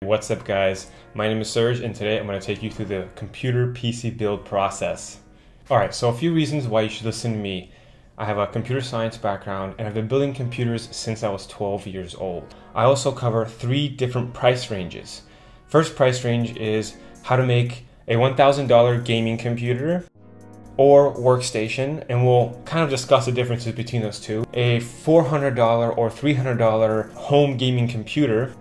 What's up guys, my name is Serge and today I'm going to take you through the computer PC build process. Alright, so a few reasons why you should listen to me. I have a computer science background and I've been building computers since I was 12 years old. I also cover three different price ranges. First price range is how to make a $1,000 gaming computer or workstation, and we'll kind of discuss the differences between those two. A $400 or $300 home gaming computer.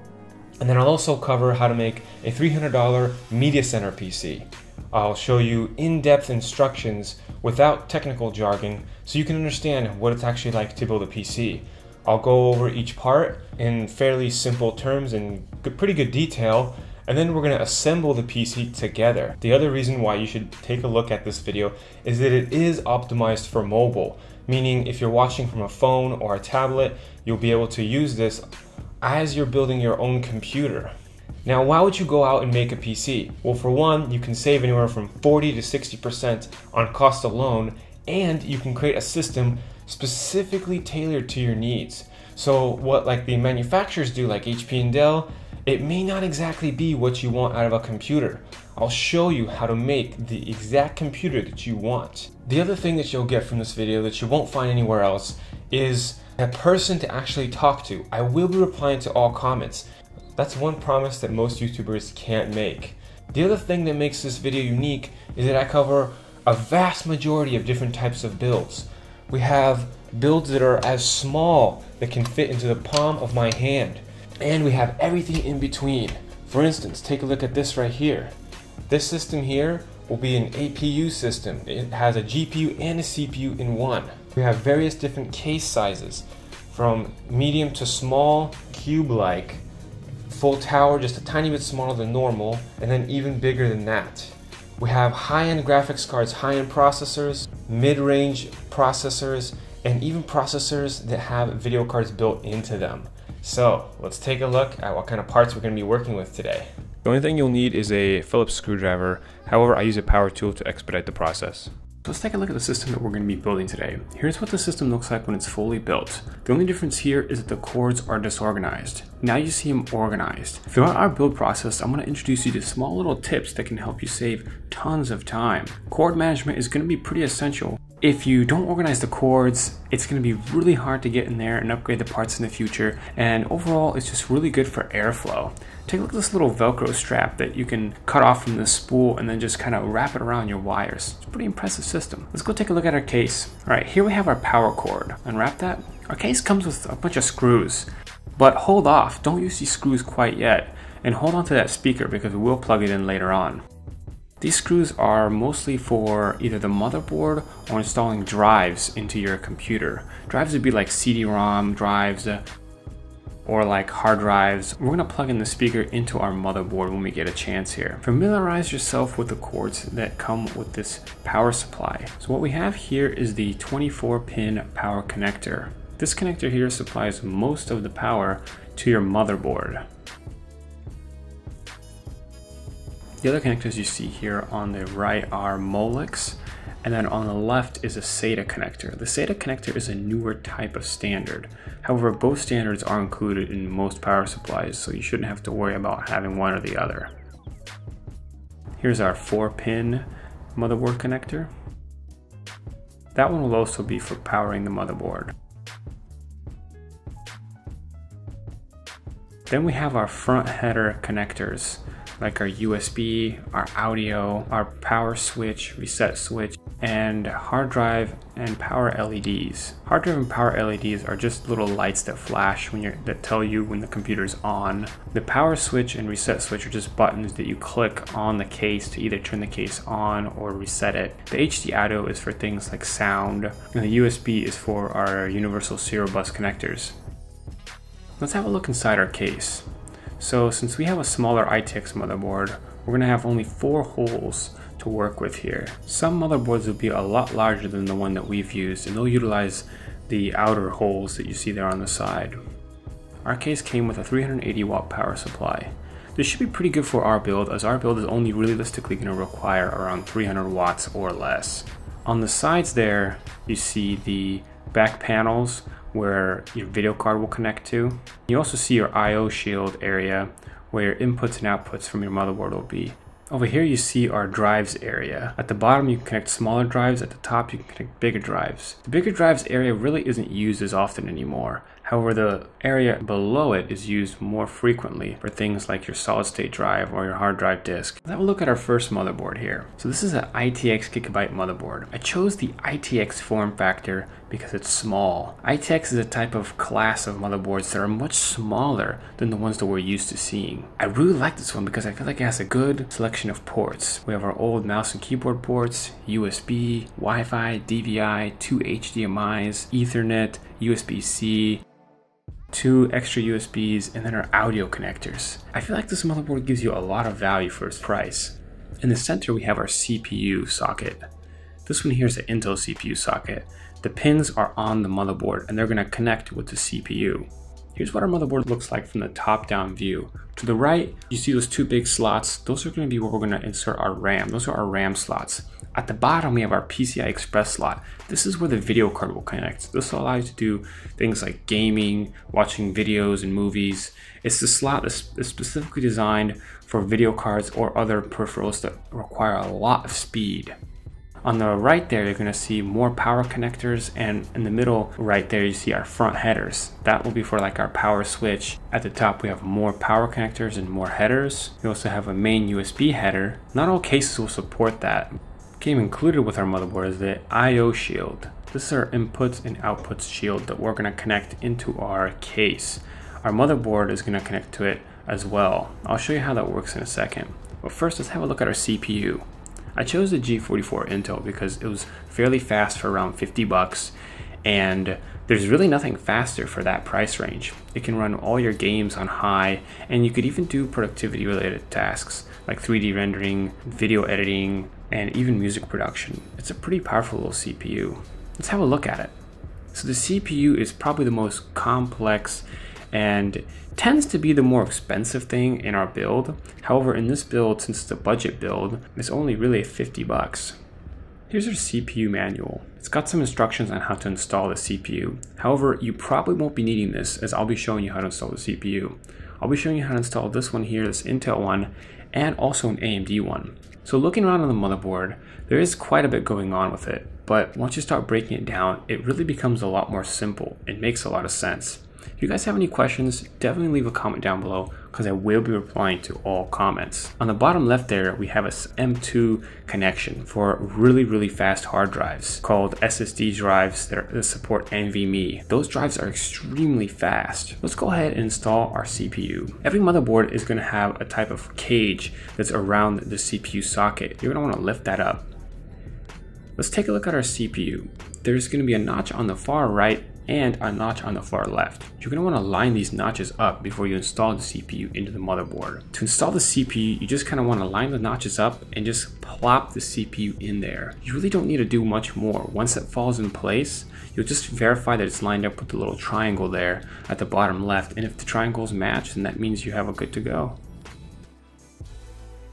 And then I'll also cover how to make a $300 media center PC. I'll show you in-depth instructions without technical jargon so you can understand what it's actually like to build a PC. I'll go over each part in fairly simple terms and pretty good detail, and then we're going to assemble the PC together. The other reason why you should take a look at this video is that it is optimized for mobile, meaning if you're watching from a phone or a tablet, you'll be able to use this as you're building your own computer. Now, why would you go out and make a PC? Well, for one, you can save anywhere from 40 to 60% on cost alone, and you can create a system specifically tailored to your needs. So what like the manufacturers do, like HP and Dell, it may not exactly be what you want out of a computer. I'll show you how to make the exact computer that you want. The other thing that you'll get from this video that you won't find anywhere else is a person to actually talk to. I will be replying to all comments. That's one promise that most YouTubers can't make. The other thing that makes this video unique is that I cover a vast majority of different types of builds. We have builds that are as small that can fit into the palm of my hand, and we have everything in between. For instance, take a look at this right here. This system here will be an APU system. It has a GPU and a CPU in one. We have various different case sizes, from medium to small, cube-like, full tower, just a tiny bit smaller than normal, and then even bigger than that. We have high-end graphics cards, high-end processors, mid-range processors, and even processors that have video cards built into them. So let's take a look at what kind of parts we're going to be working with today. The only thing you'll need is a Phillips screwdriver. However, I use a power tool to expedite the process. Let's take a look at the system that we're going to be building today. Here's what the system looks like when it's fully built. The only difference here is that the cords are disorganized. Now you see them organized. Throughout our build process, I'm going to introduce you to small little tips that can help you save tons of time. Cord management is going to be pretty essential. If you don't organize the cords, it's going to be really hard to get in there and upgrade the parts in the future, and overall it's just really good for airflow. Take a look at this little Velcro strap that you can cut off from the spool and then just kind of wrap it around your wires. It's a pretty impressive system. Let's go take a look at our case. Alright, here we have our power cord. Unwrap that. Our case comes with a bunch of screws, but hold off, don't use these screws quite yet, and hold on to that speaker because we will plug it in later on. These screws are mostly for either the motherboard or installing drives into your computer. Drives would be like CD-ROM drives or like hard drives. We're going to plug in the speaker into our motherboard when we get a chance here. Familiarize yourself with the cords that come with this power supply. So what we have here is the 24-pin power connector. This connector here supplies most of the power to your motherboard. The other connectors you see here on the right are Molex, and then on the left is a SATA connector. The SATA connector is a newer type of standard. However, both standards are included in most power supplies, so you shouldn't have to worry about having one or the other. Here's our 4-pin motherboard connector. That one will also be for powering the motherboard. Then we have our front header connectors, like our USB, our audio, our power switch, reset switch, and hard drive and power LEDs. Hard drive and power LEDs are just little lights that flash that tell you when the computer's on. The power switch and reset switch are just buttons that you click on the case to either turn the case on or reset it. The HD audio is for things like sound, and the USB is for our universal serial bus connectors. Let's have a look inside our case. So since we have a smaller ITX motherboard, we're going to have only 4 holes to work with here. Some motherboards will be a lot larger than the one that we've used, and they'll utilize the outer holes that you see there on the side. Our case came with a 380 watt power supply. This should be pretty good for our build, as our build is only realistically going to require around 300 watts or less. On the sides there, you see the back panels where your video card will connect to. You also see your I/O shield area where your inputs and outputs from your motherboard will be. Over here you see our drives area. At the bottom you can connect smaller drives, at the top you can connect bigger drives. The bigger drives area really isn't used as often anymore. However, the area below it is used more frequently for things like your solid state drive or your hard drive disk. Let's have a look at our first motherboard here. So this is an ITX Gigabyte motherboard. I chose the ITX form factor because it's small. ITX is a type of class of motherboards that are much smaller than the ones that we're used to seeing. I really like this one because I feel like it has a good selection of ports. We have our old mouse and keyboard ports, USB, Wi-Fi, DVI, 2 HDMIs, Ethernet, USB-C, 2 extra USBs, and then our audio connectors. I feel like this motherboard gives you a lot of value for its price. In the center we have our CPU socket. This one here is an Intel CPU socket. The pins are on the motherboard and they're going to connect with the CPU. Here's what our motherboard looks like from the top-down view. To the right, you see those two big slots. Those are going to be where we're going to insert our RAM. Those are our RAM slots. At the bottom, we have our PCI Express slot. This is where the video card will connect. This will allow you to do things like gaming, watching videos and movies. It's the slot that's specifically designed for video cards or other peripherals that require a lot of speed. On the right there, you're going to see more power connectors, and in the middle right there, you see our front headers. That will be for like our power switch. At the top, we have more power connectors and more headers. We also have a main USB header. Not all cases will support that. Came included with our motherboard is the I/O shield. This is our inputs and outputs shield that we're going to connect into our case. Our motherboard is going to connect to it as well. I'll show you how that works in a second. But first, let's have a look at our CPU. I chose the G44 Intel because it was fairly fast for around $50, and there's really nothing faster for that price range. It can run all your games on high, and you could even do productivity related tasks like 3D rendering, video editing, and even music production. It's a pretty powerful little CPU. Let's have a look at it. So the CPU is probably the most complex and tends to be the more expensive thing in our build. However, in this build, since it's a budget build, it's only really $50. Here's our CPU manual. It's got some instructions on how to install the CPU. However, you probably won't be needing this, as I'll be showing you how to install the CPU. I'll be showing you how to install this one here, this Intel one, and also an AMD one. So looking around on the motherboard, there is quite a bit going on with it, but once you start breaking it down, it really becomes a lot more simple. It makes a lot of sense. If you guys have any questions, definitely leave a comment down below because I will be replying to all comments. On the bottom left there, we have an M2 connection for really fast hard drives called SSD drives that support NVMe. Those drives are extremely fast. Let's go ahead and install our CPU. Every motherboard is going to have a type of cage that's around the CPU socket. You're going to want to lift that up. Let's take a look at our CPU. There's going to be a notch on the far right and a notch on the far left. You're going to want to line these notches up before you install the CPU into the motherboard. To install the CPU, you just kind of want to line the notches up and just plop the CPU in there. You really don't need to do much more. Once it falls in place, you'll just verify that it's lined up with the little triangle there at the bottom left, and if the triangles match, then that means you have it good to go.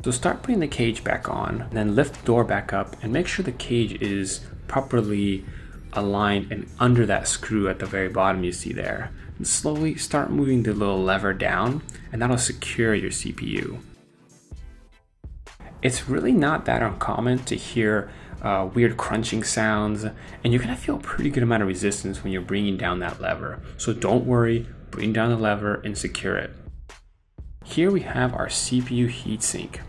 So start putting the cage back on, then lift the door back up and make sure the cage is properly aligned and under that screw at the very bottom you see there, and slowly start moving the little lever down, and that'll secure your CPU. It's really not that uncommon to hear weird crunching sounds, and you're gonna feel a pretty good amount of resistance when you're bringing down that lever, so don't worry, bring down the lever and secure it. Here we have our CPU heatsink.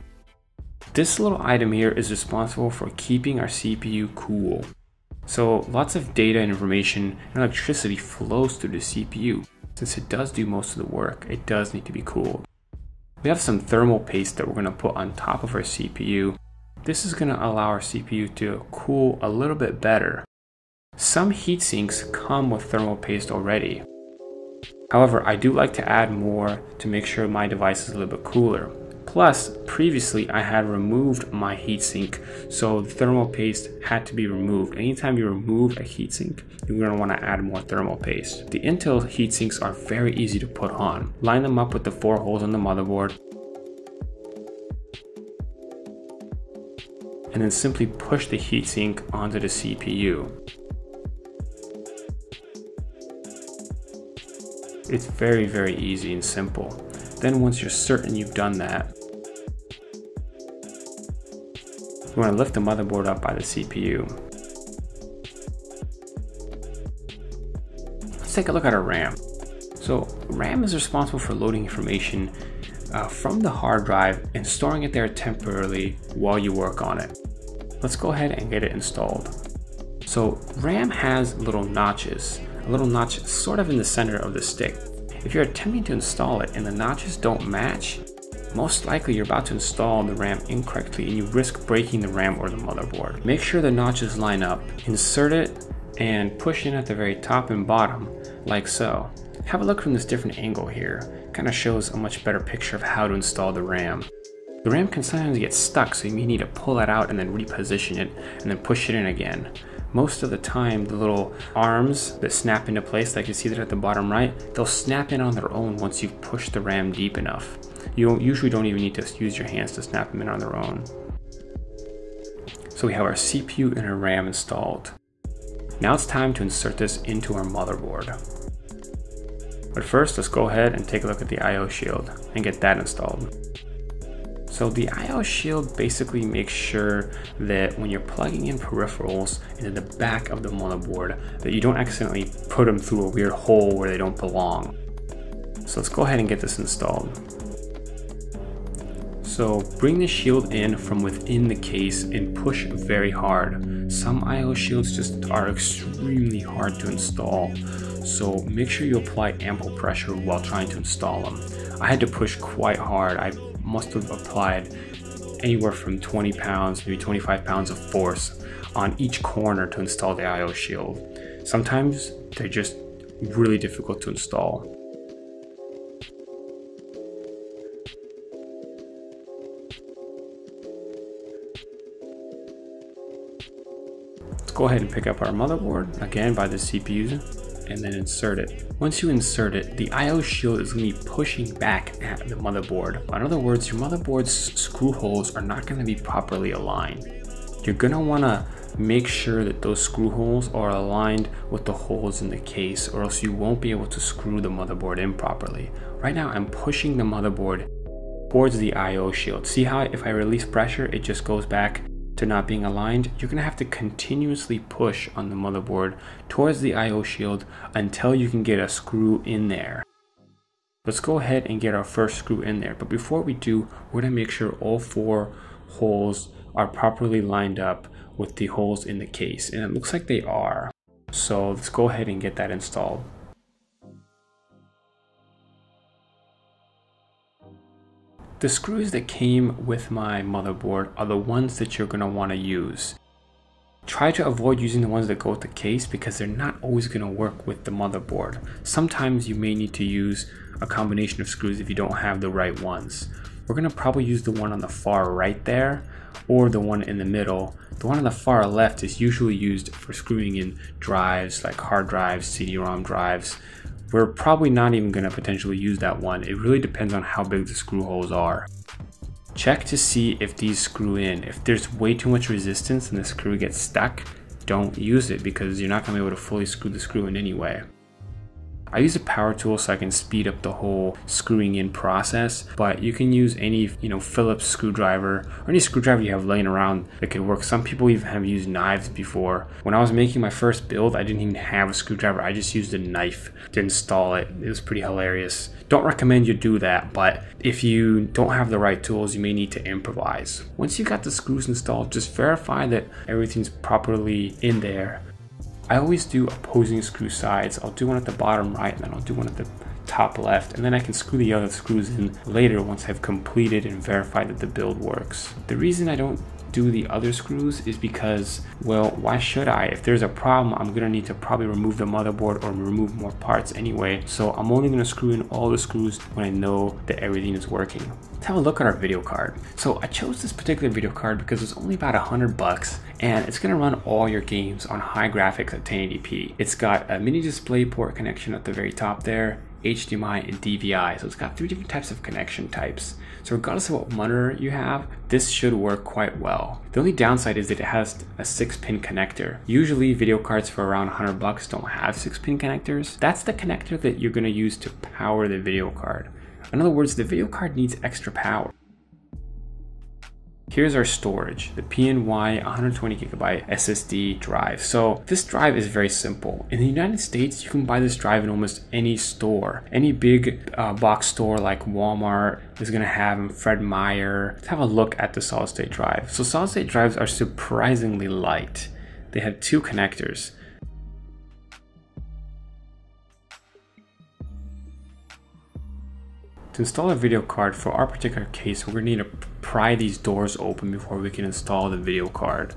This little item here is responsible for keeping our CPU cool. So lots of data and information and electricity flows through the CPU. Since it does do most of the work, it does need to be cooled. We have some thermal paste that we're going to put on top of our CPU. This is going to allow our CPU to cool a little bit better. Some heat sinks come with thermal paste already. However, I do like to add more to make sure my device is a little bit cooler. Plus, previously I had removed my heatsink, so the thermal paste had to be removed. Anytime you remove a heatsink, you're going to want to add more thermal paste. The Intel heatsinks are very easy to put on. Line them up with the 4 holes on the motherboard, and then simply push the heatsink onto the CPU. It's very easy and simple. Then once you're certain you've done that, you want to lift the motherboard up by the CPU. Let's take a look at our RAM. So RAM is responsible for loading information from the hard drive and storing it there temporarily while you work on it. Let's go ahead and get it installed. So RAM has little notches, a little notch sort of in the center of the stick. If you're attempting to install it and the notches don't match, most likely you're about to install the RAM incorrectly and you risk breaking the RAM or the motherboard. Make sure the notches line up, insert it, and push in at the very top and bottom, like so. Have a look from this different angle here. Kind of shows a much better picture of how to install the RAM. The RAM can sometimes get stuck, so you may need to pull that out and then reposition it and then push it in again. Most of the time, the little arms that snap into place, like you see that at the bottom right, they'll snap in on their own once you've pushed the RAM deep enough. You usually don't even need to use your hands to snap them in on their own. So we have our CPU and our RAM installed. Now it's time to insert this into our motherboard. But first, let's go ahead and take a look at the I/O shield and get that installed. So the I/O shield basically makes sure that when you're plugging in peripherals into the back of the motherboard, that you don't accidentally put them through a weird hole where they don't belong. So let's go ahead and get this installed. So bring the shield in from within the case and push very hard. Some I/O shields just are extremely hard to install, so make sure you apply ample pressure while trying to install them. I had to push quite hard. I must have applied anywhere from 20 pounds, maybe 25 pounds of force on each corner to install the I/O shield. Sometimes they're just really difficult to install. Let's go ahead and pick up our motherboard, again by the CPU, and then insert it. Once you insert it, the I/O shield is going to be pushing back at the motherboard. In other words, your motherboard's screw holes are not going to be properly aligned. You're going to want to make sure that those screw holes are aligned with the holes in the case, or else you won't be able to screw the motherboard in properly. Right now, I'm pushing the motherboard towards the I/O shield. See how if I release pressure, it just goes back to not being aligned? You're going to have to continuously push on the motherboard towards the I/O shield until you can get a screw in there. Let's go ahead and get our first screw in there, but before we do, we're going to make sure all four holes are properly lined up with the holes in the case, and it looks like they are. So let's go ahead and get that installed. The screws that came with my motherboard are the ones that you're going to want to use. Try to avoid using the ones that go with the case because they're not always going to work with the motherboard. Sometimes you may need to use a combination of screws if you don't have the right ones. We're going to probably use the one on the far right there or the one in the middle. The one on the far left is usually used for screwing in drives like hard drives, CD-ROM drives. We're probably not even going to potentially use that one. It really depends on how big the screw holes are. Check to see if these screw in. If there's way too much resistance and the screw gets stuck, don't use it because you're not going to be able to fully screw the screw in anyway. I use a power tool so I can speed up the whole screwing in process, but you can use any, Phillips screwdriver or any screwdriver you have laying around that could work. Some people even have used knives before. When I was making my first build, I didn't even have a screwdriver. I just used a knife to install it. It was pretty hilarious. Don't recommend you do that, but if you don't have the right tools, you may need to improvise. Once you got the screws installed, just verify that everything's properly in there. I always do opposing screw sides. I'll do one at the bottom right, and then I'll do one at the top left, and then I can screw the other screws in later once I've completed and verified that the build works. The reason I don't do the other screws is because, well, why should I? If there's a problem, I'm gonna need to probably remove the motherboard or remove more parts anyway, so I'm only gonna screw in all the screws when I know that everything is working. Let's have a look at our video card. So I chose this particular video card because it's only about $100 and it's gonna run all your games on high graphics at 1080p. It's got a mini DisplayPort connection at the very top there, HDMI and DVI, so it's got three different types of connection types. So regardless of what monitor you have, this should work quite well. The only downside is that it has a 6-pin connector. Usually video cards for around $100 don't have 6-pin connectors. That's the connector that you're going to use to power the video card. In other words, the video card needs extra power. Here's our storage, the PNY 120GB SSD drive. So this drive is very simple. In the United States, you can buy this drive in almost any store. Any big box store like Walmart is gonna have them, Fred Meyer. Let's have a look at the solid state drive. So solid state drives are surprisingly light. They have two connectors. To install a video card, for our particular case, we're gonna need to pry these doors open before we can install the video card.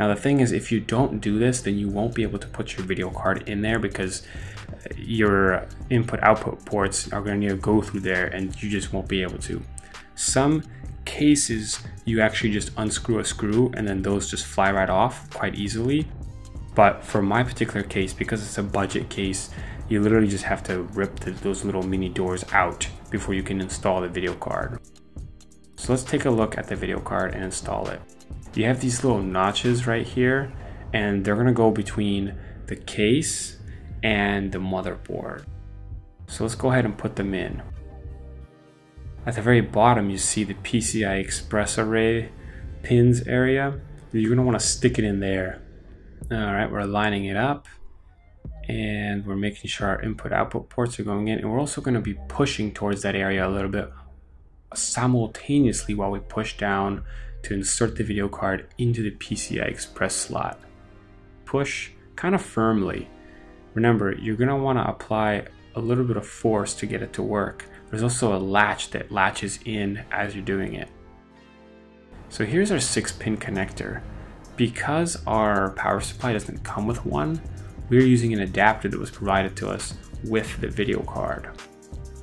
Now the thing is, if you don't do this, then you won't be able to put your video card in there because your input-output ports are gonna need to go through there and you just won't be able to. Some cases, you actually just unscrew a screw and then those just fly right off quite easily. But for my particular case, because it's a budget case, you literally just have to rip those little mini doors out before you can install the video card. So let's take a look at the video card and install it. You have these little notches right here, and they're gonna go between the case and the motherboard. So let's go ahead and put them in. At the very bottom, you see the PCI Express array pins area. You're gonna wanna stick it in there. All right, we're lining it up, and we're making sure our input-output ports are going in, and we're also going to be pushing towards that area a little bit simultaneously while we push down to insert the video card into the PCI Express slot. Push kind of firmly. Remember, you're going to want to apply a little bit of force to get it to work. There's also a latch that latches in as you're doing it. So here's our 6-pin connector. Because our power supply doesn't come with one, we're using an adapter that was provided to us with the video card.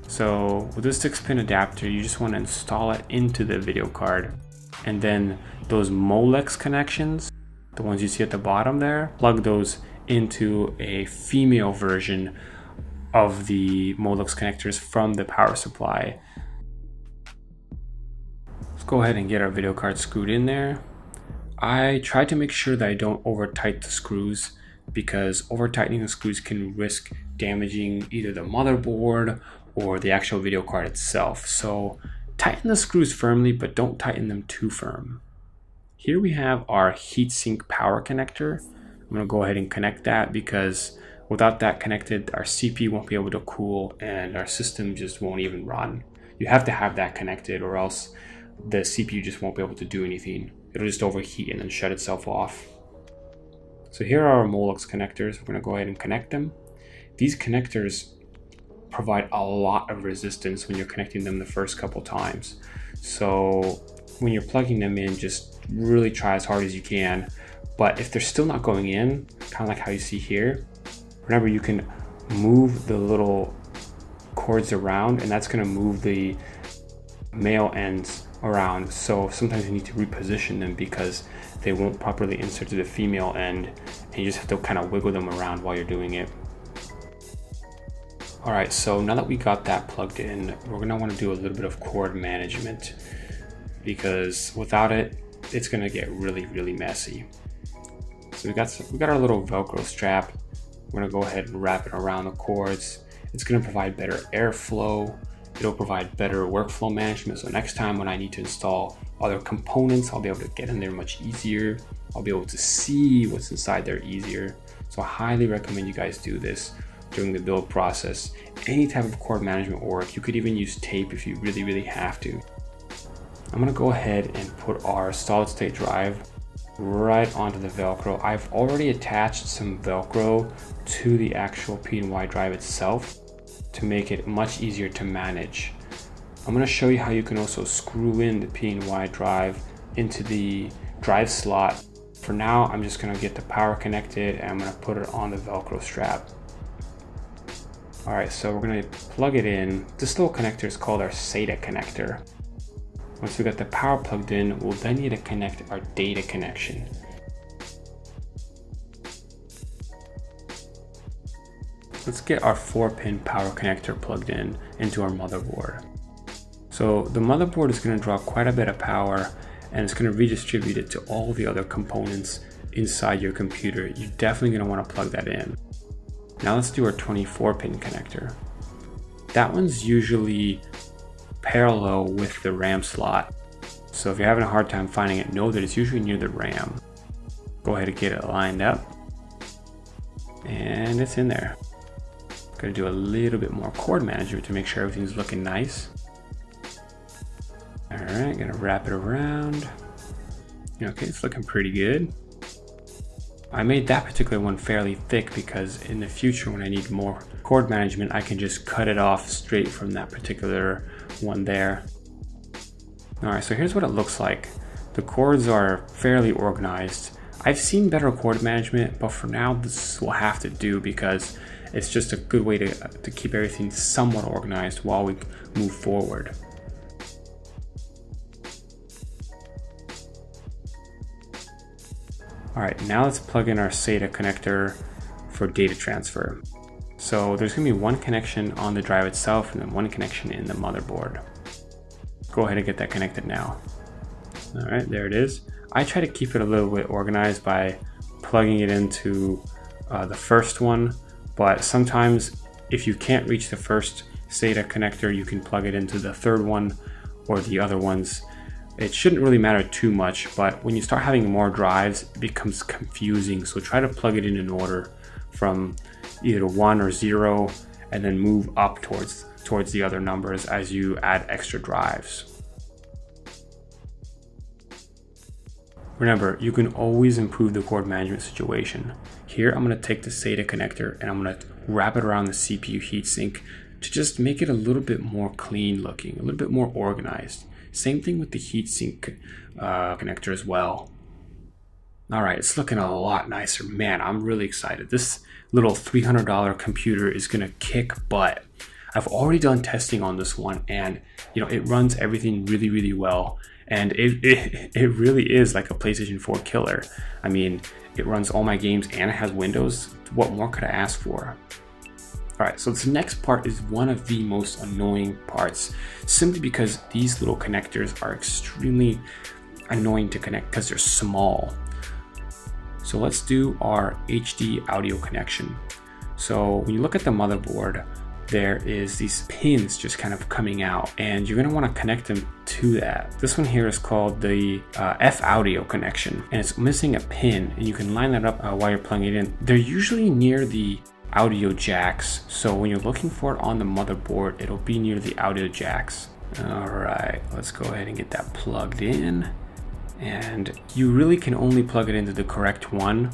So with this 6-pin adapter, you just want to install it into the video card. And then those Molex connections, the ones you see at the bottom there, plug those into a female version of the Molex connectors from the power supply. Let's go ahead and get our video card screwed in there. I try to make sure that I don't over-tighten the screws, because over tightening the screws can risk damaging either the motherboard or the actual video card itself. So tighten the screws firmly, but don't tighten them too firm. Here we have our heatsink power connector. I'm gonna go ahead and connect that, because without that connected, our CPU won't be able to cool and our system just won't even run. You have to have that connected, or else the CPU just won't be able to do anything. It'll just overheat and then shut itself off. So here are our Molex connectors. We're gonna go ahead and connect them. These connectors provide a lot of resistance when you're connecting them the first couple times. So when you're plugging them in, just really try as hard as you can. But if they're still not going in, kind of like how you see here, remember you can move the little cords around, and that's gonna move the male ends around. So sometimes you need to reposition them because they won't properly insert to the female end, and you just have to kind of wiggle them around while you're doing it. All right, so now that we got that plugged in, we're gonna wanna do a little bit of cord management, because without it, it's gonna get really, really messy. So we got our little Velcro strap. We're gonna go ahead and wrap it around the cords. It's gonna provide better airflow. It'll provide better workflow management, so next time when I need to install other components, I'll be able to get in there much easier. I'll be able to see what's inside there easier. So I highly recommend you guys do this during the build process. Any type of cord management work, you could even use tape if you really, really have to. I'm gonna go ahead and put our solid state drive right onto the Velcro. I've already attached some Velcro to the actual PNY drive itself to make it much easier to manage. I'm gonna show you how you can also screw in the PNY drive into the drive slot. For now, I'm just gonna get the power connected and I'm gonna put it on the Velcro strap. All right, so we're gonna plug it in. This little connector is called our SATA connector. Once we got the power plugged in, we'll then need to connect our data connection. Let's get our 4-pin power connector plugged in into our motherboard. So the motherboard is going to draw quite a bit of power, and it's going to redistribute it to all the other components inside your computer. You're definitely going to want to plug that in. Now let's do our 24-pin connector. That one's usually parallel with the RAM slot. So if you're having a hard time finding it, know that it's usually near the RAM. Go ahead and get it lined up. And it's in there. I'm gonna do a little bit more cord management to make sure everything's looking nice. All right, gonna wrap it around. Okay, it's looking pretty good. I made that particular one fairly thick because in the future when I need more cord management, I can just cut it off straight from that particular one there. All right, so here's what it looks like. The cords are fairly organized. I've seen better cord management, but for now this will have to do because it's just a good way to keep everything somewhat organized while we move forward. All right, now let's plug in our SATA connector for data transfer. So there's gonna be one connection on the drive itself and then one connection in the motherboard. Go ahead and get that connected now. All right, there it is. I try to keep it a little bit organized by plugging it into the first one, but sometimes if you can't reach the first SATA connector, you can plug it into the third one or the other ones. It shouldn't really matter too much, but when you start having more drives, it becomes confusing. So try to plug it in order from either 1 or 0, and then move up towards the other numbers as you add extra drives. Remember, you can always improve the cord management situation. Here, I'm gonna take the SATA connector and I'm gonna wrap it around the CPU heatsink to just make it a little bit more clean looking, a little bit more organized. Same thing with the heatsink connector as well. All right, it's looking a lot nicer. Man, I'm really excited. This little $300 computer is gonna kick butt. I've already done testing on this one and you know it runs everything really, really well. And it really is like a PlayStation 4 killer. I mean, it runs all my games and it has Windows. What more could I ask for? All right, so this next part is one of the most annoying parts, simply because these little connectors are extremely annoying to connect because they're small. So let's do our HD audio connection. So when you look at the motherboard, there is these pins just kind of coming out and you're gonna wanna connect them to that. This one here is called the F audio connection and it's missing a pin and you can line that up while you're plugging it in. They're usually near the audio jacks, so when you're looking for it on the motherboard, it'll be near the audio jacks. All right, let's go ahead and get that plugged in. And you really can only plug it into the correct one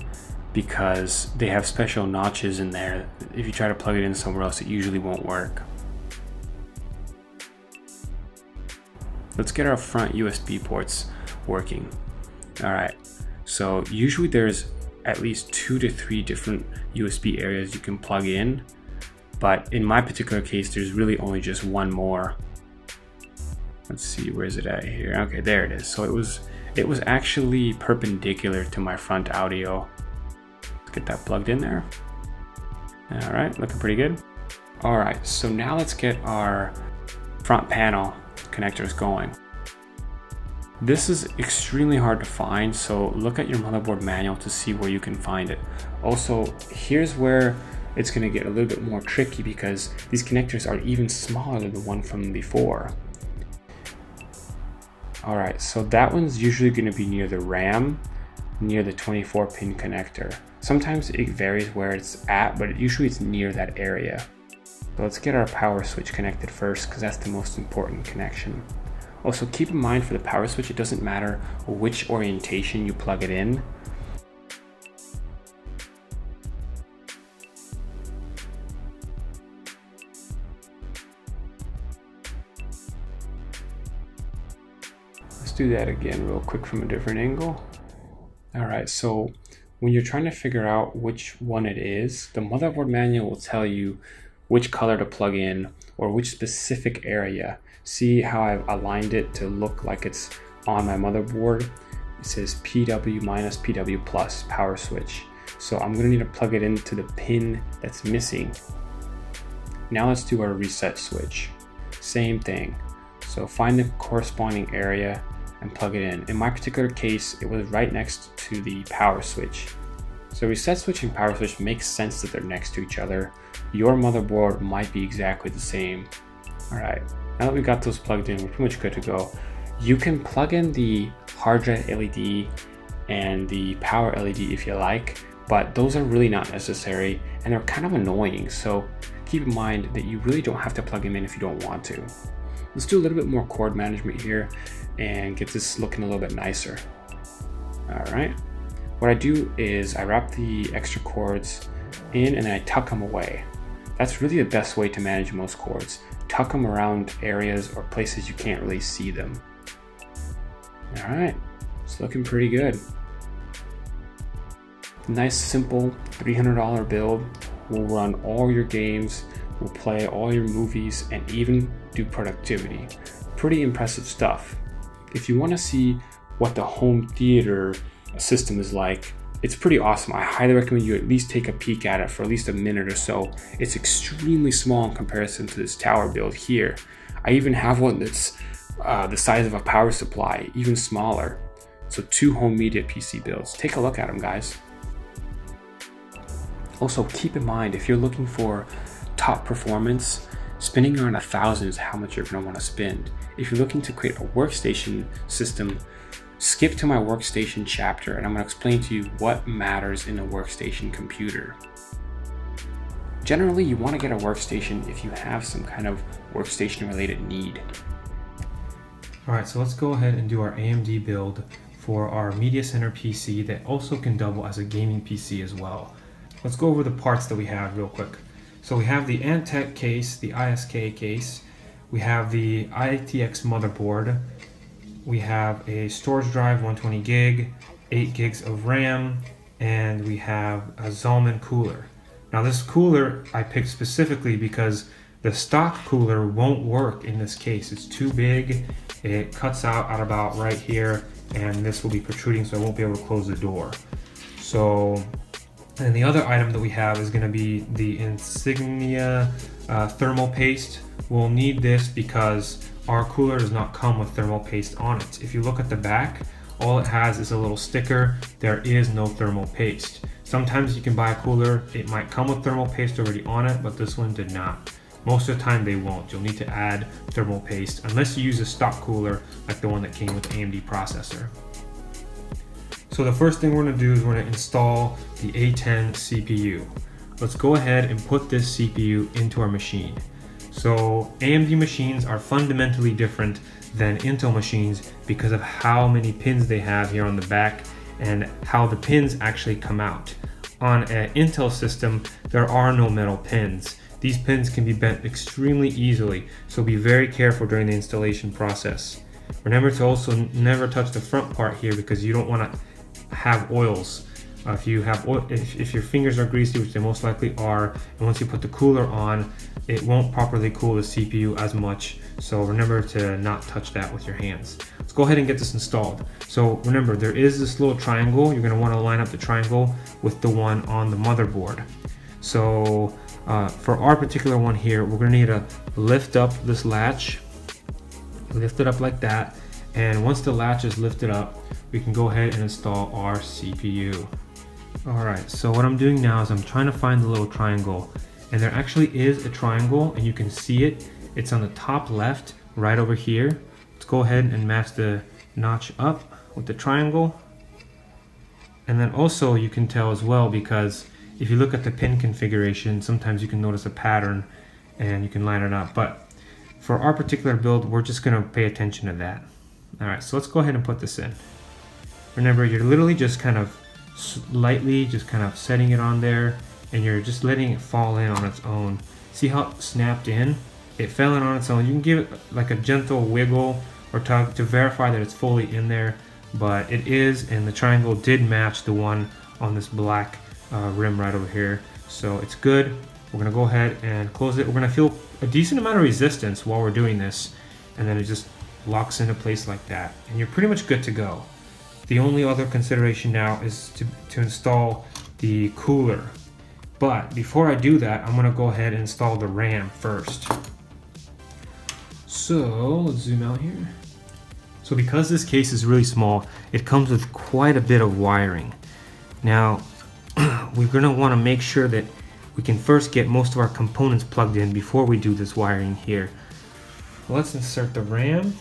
because they have special notches in there. If you try to plug it in somewhere else, it usually won't work. Let's get our front USB ports working. All right, so usually there's at least 2 to 3 different USB areas you can plug in, but in my particular case there's really only just one more. Let's see, where is it at here? Okay, there it is. So it was actually perpendicular to my front audio. Let's get that plugged in there. All right, looking pretty good. All right, so now let's get our front panel connectors going. This is extremely hard to find, so look at your motherboard manual to see where you can find it. Also, here's where it's gonna get a little bit more tricky because these connectors are even smaller than the one from before. All right, so that one's usually gonna be near the RAM, near the 24-pin connector. Sometimes it varies where it's at, but usually it's near that area. So let's get our power switch connected first because that's the most important connection. Also, keep in mind for the power switch, it doesn't matter which orientation you plug it in. Let's do that again real quick from a different angle. All right, so when you're trying to figure out which one it is, the motherboard manual will tell you which color to plug in or which specific area. See how I've aligned it to look like it's on my motherboard? It says PW minus PW plus power switch. So I'm gonna need to plug it into the pin that's missing. Now let's do our reset switch. Same thing. So find the corresponding area and plug it in. In my particular case, it was right next to the power switch. So reset switch and power switch makes sense that they're next to each other. Your motherboard might be exactly the same. All right, Now that we got those plugged in, we're pretty much good to go. You can plug in the hard drive LED and the power LED if you like, but those are really not necessary and they're kind of annoying. So keep in mind that you really don't have to plug them in if you don't want to. Let's do a little bit more cord management here and get this looking a little bit nicer. All right. What I do is I wrap the extra cords in and I tuck them away. That's really the best way to manage most cords. Tuck them around areas or places you can't really see them. All right, it's looking pretty good. Nice simple $300 build. We'll run all your games, we'll play all your movies, and even do productivity. Pretty impressive stuff. If you want to see what the home theater system is like, it's pretty awesome. I highly recommend you at least take a peek at it for at least a minute or so. It's extremely small in comparison to this tower build here. I even have one that's the size of a power supply, even smaller. So two home media PC builds. Take a look at them, guys. Also keep in mind, if you're looking for top performance, spinning around 1,000 is how much you're gonna wanna spend. If you're looking to create a workstation system, skip to my workstation chapter and I'm gonna explain to you what matters in a workstation computer. Generally, you wanna get a workstation if you have some kind of workstation related need. All right, so let's go ahead and do our AMD build for our media center PC that also can double as a gaming PC as well. Let's go over the parts that we have real quick. So we have the Antec case, the ISK case, we have the ITX motherboard, we have a storage drive, 120 gig, 8 gigs of RAM, and we have a Zalman cooler. Now this cooler I picked specifically because the stock cooler won't work in this case. It's too big, it cuts out at about right here, and this will be protruding so I won't be able to close the door. So, and the other item that we have is gonna be the Insignia thermal paste. We'll need this because our cooler does not come with thermal paste on it. If you look at the back, all it has is a little sticker. There is no thermal paste. Sometimes you can buy a cooler, it might come with thermal paste already on it, but this one did not. Most of the time they won't. You'll need to add thermal paste unless you use a stock cooler like the one that came with AMD processor. So the first thing we're gonna do is we're gonna install the A10 CPU. Let's go ahead and put this CPU into our machine. So AMD machines are fundamentally different than Intel machines because of how many pins they have here on the back and how the pins actually come out. On an Intel system, there are no metal pins. These pins can be bent extremely easily, so be very careful during the installation process. Remember to also never touch the front part here because you don't wanna have oils. If your fingers are greasy, which they most likely are, and once you put the cooler on, it won't properly cool the CPU as much. So remember to not touch that with your hands. Let's go ahead and get this installed. So remember, there is this little triangle. You're gonna wanna line up the triangle with the one on the motherboard. So for our particular one here, we're gonna need to lift up this latch, lift it up like that. And once the latch is lifted up, we can go ahead and install our CPU. All right, so what I'm doing now is I'm trying to find the little triangle, and there actually is a triangle and you can see it. It's on the top left, right over here. Let's go ahead and match the notch up with the triangle. And then also you can tell as well, because if you look at the pin configuration, sometimes you can notice a pattern and you can line it up. But for our particular build, we're just gonna pay attention to that. All right, so let's go ahead and put this in. Remember, you're literally just kind of lightly just kind of setting it on there, and you're just letting it fall in on its own. See how it snapped in? It fell in on its own. You can give it like a gentle wiggle or tug to verify that it's fully in there, but it is, and the triangle did match the one on this black rim right over here. So it's good. We're gonna go ahead and close it. We're gonna feel a decent amount of resistance while we're doing this, and then it just locks into place like that, and you're pretty much good to go. The only other consideration now is to install the cooler. But before I do that, I'm gonna go ahead and install the RAM first. So let's zoom out here. So because this case is really small, it comes with quite a bit of wiring. Now, we're gonna wanna make sure that we can first get most of our components plugged in before we do this wiring here. Let's insert the RAM.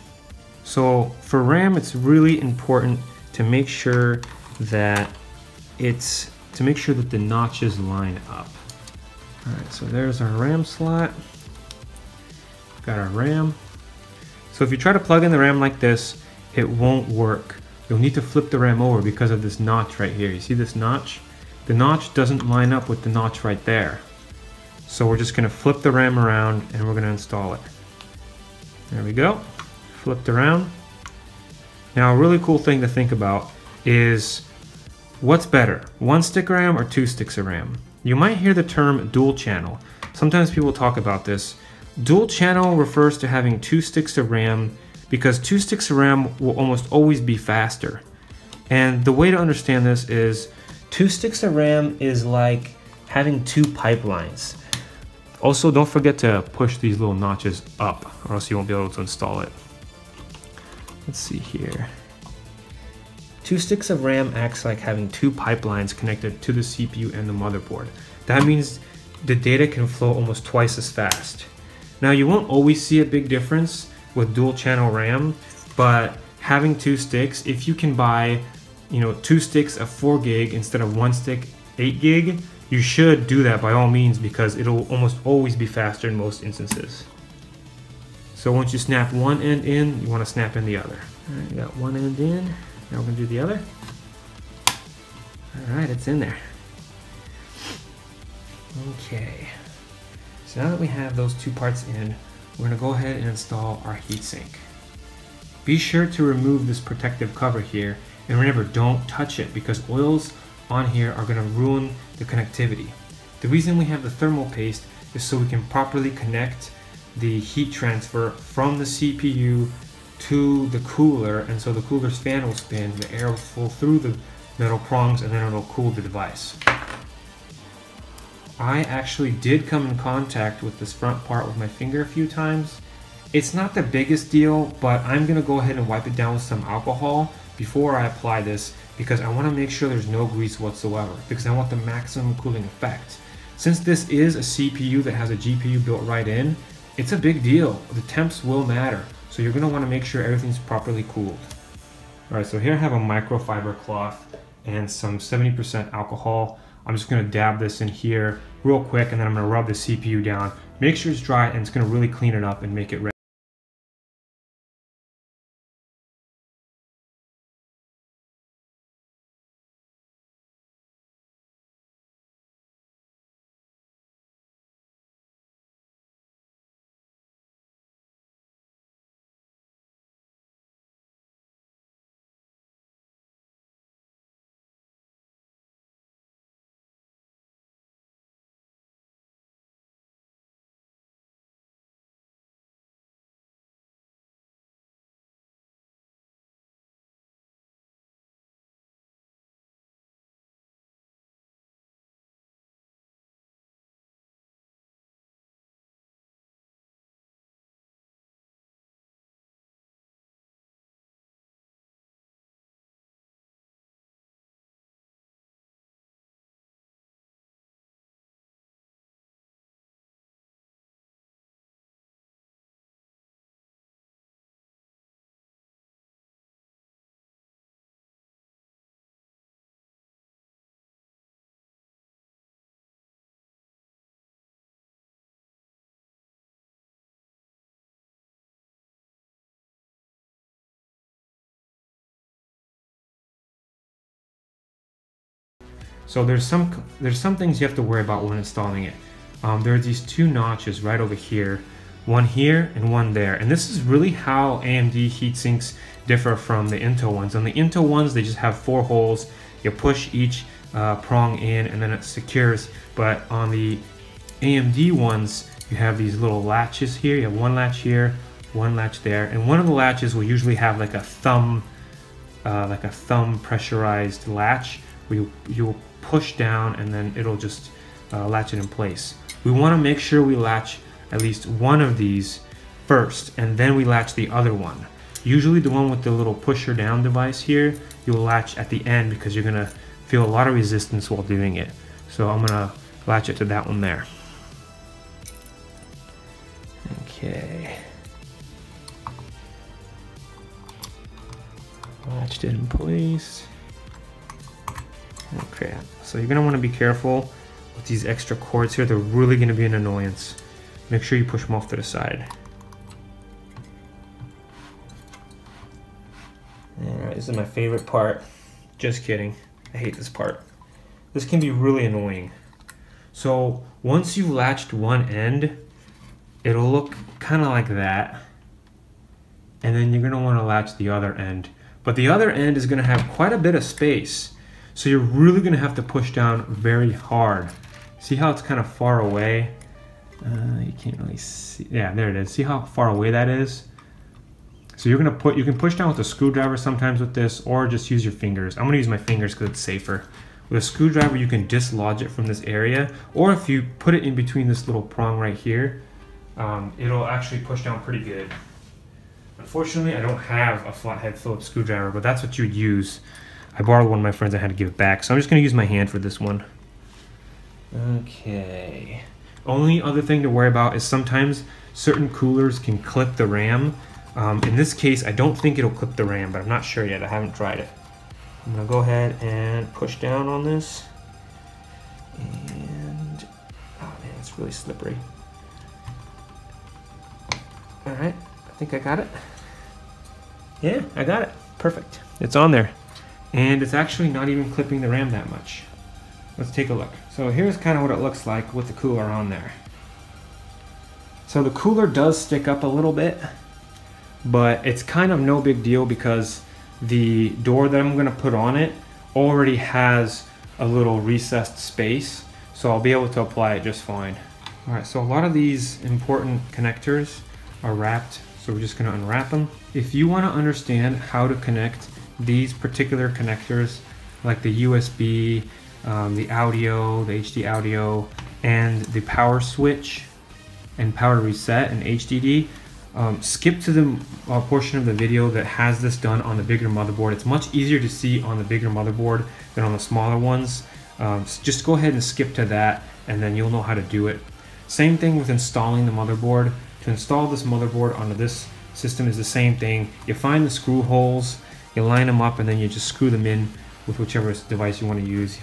So for RAM, it's really important to make sure that the notches line up. All right, so there's our RAM slot. We've got our RAM. So if you try to plug in the RAM like this, it won't work. You'll need to flip the RAM over because of this notch right here. You see this notch? The notch doesn't line up with the notch right there. So we're just gonna flip the RAM around and we're gonna install it. There we go, flipped around. Now a really cool thing to think about is what's better, 1 stick RAM or 2 sticks of RAM? You might hear the term dual channel. Sometimes people talk about this. Dual channel refers to having 2 sticks of RAM because 2 sticks of RAM will almost always be faster. And the way to understand this is 2 sticks of RAM is like having 2 pipelines. Also, don't forget to push these little notches up or else you won't be able to install it. Let's see here. 2 sticks of RAM acts like having 2 pipelines connected to the CPU and the motherboard. That means the data can flow almost twice as fast. Now, you won't always see a big difference with dual channel RAM, but having 2 sticks, if you can buy, you know, 2 sticks of 4 gig instead of 1 stick 8 gig, you should do that by all means because it'll almost always be faster in most instances. So once you snap one end in, you want to snap in the other. All right, you got one end in, now we're gonna do the other. All right, it's in there. Okay, so now that we have those 2 parts in, we're gonna go ahead and install our heatsink. Be sure to remove this protective cover here, and remember, don't touch it because oils on here are gonna ruin the connectivity. The reason we have the thermal paste is so we can properly connect the heat transfer from the CPU to the cooler, and so the cooler's fan will spin, the air will flow through the metal prongs, and then it'll cool the device. I actually did come in contact with this front part with my finger a few times. It's not the biggest deal, but I'm gonna go ahead and wipe it down with some alcohol before I apply this because I want to make sure there's no grease whatsoever because I want the maximum cooling effect. Since this is a CPU that has a GPU built right in, it's a big deal. The temps will matter. So you're going to want to make sure everything's properly cooled. All right, so here I have a microfiber cloth and some 70% alcohol. I'm just going to dab this in here real quick and then I'm going to rub the CPU down. Make sure it's dry and it's going to really clean it up and make it ready. So there's some things you have to worry about when installing it. There are these 2 notches right over here, one here and one there. And this is really how AMD heatsinks differ from the Intel ones. On the Intel ones, they just have 4 holes. You push each prong in and then it secures. But on the AMD ones, you have these little latches here. You have 1 latch here, 1 latch there. And one of the latches will usually have like a thumb pressurized latch where you'll push down and then it'll just latch it in place. We want to make sure we latch at least one of these first and then we latch the other one. Usually the one with the little pusher down device here, you'll latch at the end because you're gonna feel a lot of resistance while doing it. So I'm gonna latch it to that one there. Okay. Latched it in place. Oh crap. So you're gonna wanna be careful with these extra cords here. They're really gonna be an annoyance. Make sure you push them off to the side. Alright, this is my favorite part. Just kidding. I hate this part. This can be really annoying. So once you've latched one end, it'll look kind of like that. And then you're gonna wanna latch the other end. But the other end is gonna have quite a bit of space. So you're really gonna have to push down very hard. See how it's kind of far away? You can't really see. Yeah, there it is. See how far away that is? So you're gonna you can push down with a screwdriver sometimes with this, or just use your fingers. I'm gonna use my fingers because it's safer. With a screwdriver, you can dislodge it from this area, or if you put it in between this little prong right here, it'll actually push down pretty good. Unfortunately, I don't have a flathead Phillips screwdriver, but that's what you'd use. I borrowed one of my friends, I had to give it back, so I'm just gonna use my hand for this one. Okay. Only other thing to worry about is sometimes certain coolers can clip the RAM. In this case, I don't think it'll clip the RAM, but I'm not sure yet, I haven't tried it. I'm gonna go ahead and push down on this. And, oh man, it's really slippery. All right, I think I got it. Yeah, I got it, perfect. It's on there. And it's actually not even clipping the RAM that much. Let's take a look. So here's kind of what it looks like with the cooler on there. So the cooler does stick up a little bit, but it's kind of no big deal because the door that I'm gonna put on it already has a little recessed space, so I'll be able to apply it just fine. All right, so a lot of these important connectors are wrapped, so we're just gonna unwrap them. If you wanna understand how to connect these particular connectors, like the USB, the audio, the HD audio, and the power switch, and power reset, and HDD, skip to the portion of the video that has this done on the bigger motherboard. It's much easier to see on the bigger motherboard than on the smaller ones. So just go ahead and skip to that, and then you'll know how to do it. Same thing with installing the motherboard. To install this motherboard onto this system is the same thing. You find the screw holes, you line them up, and then you just screw them in with whichever device you want to use.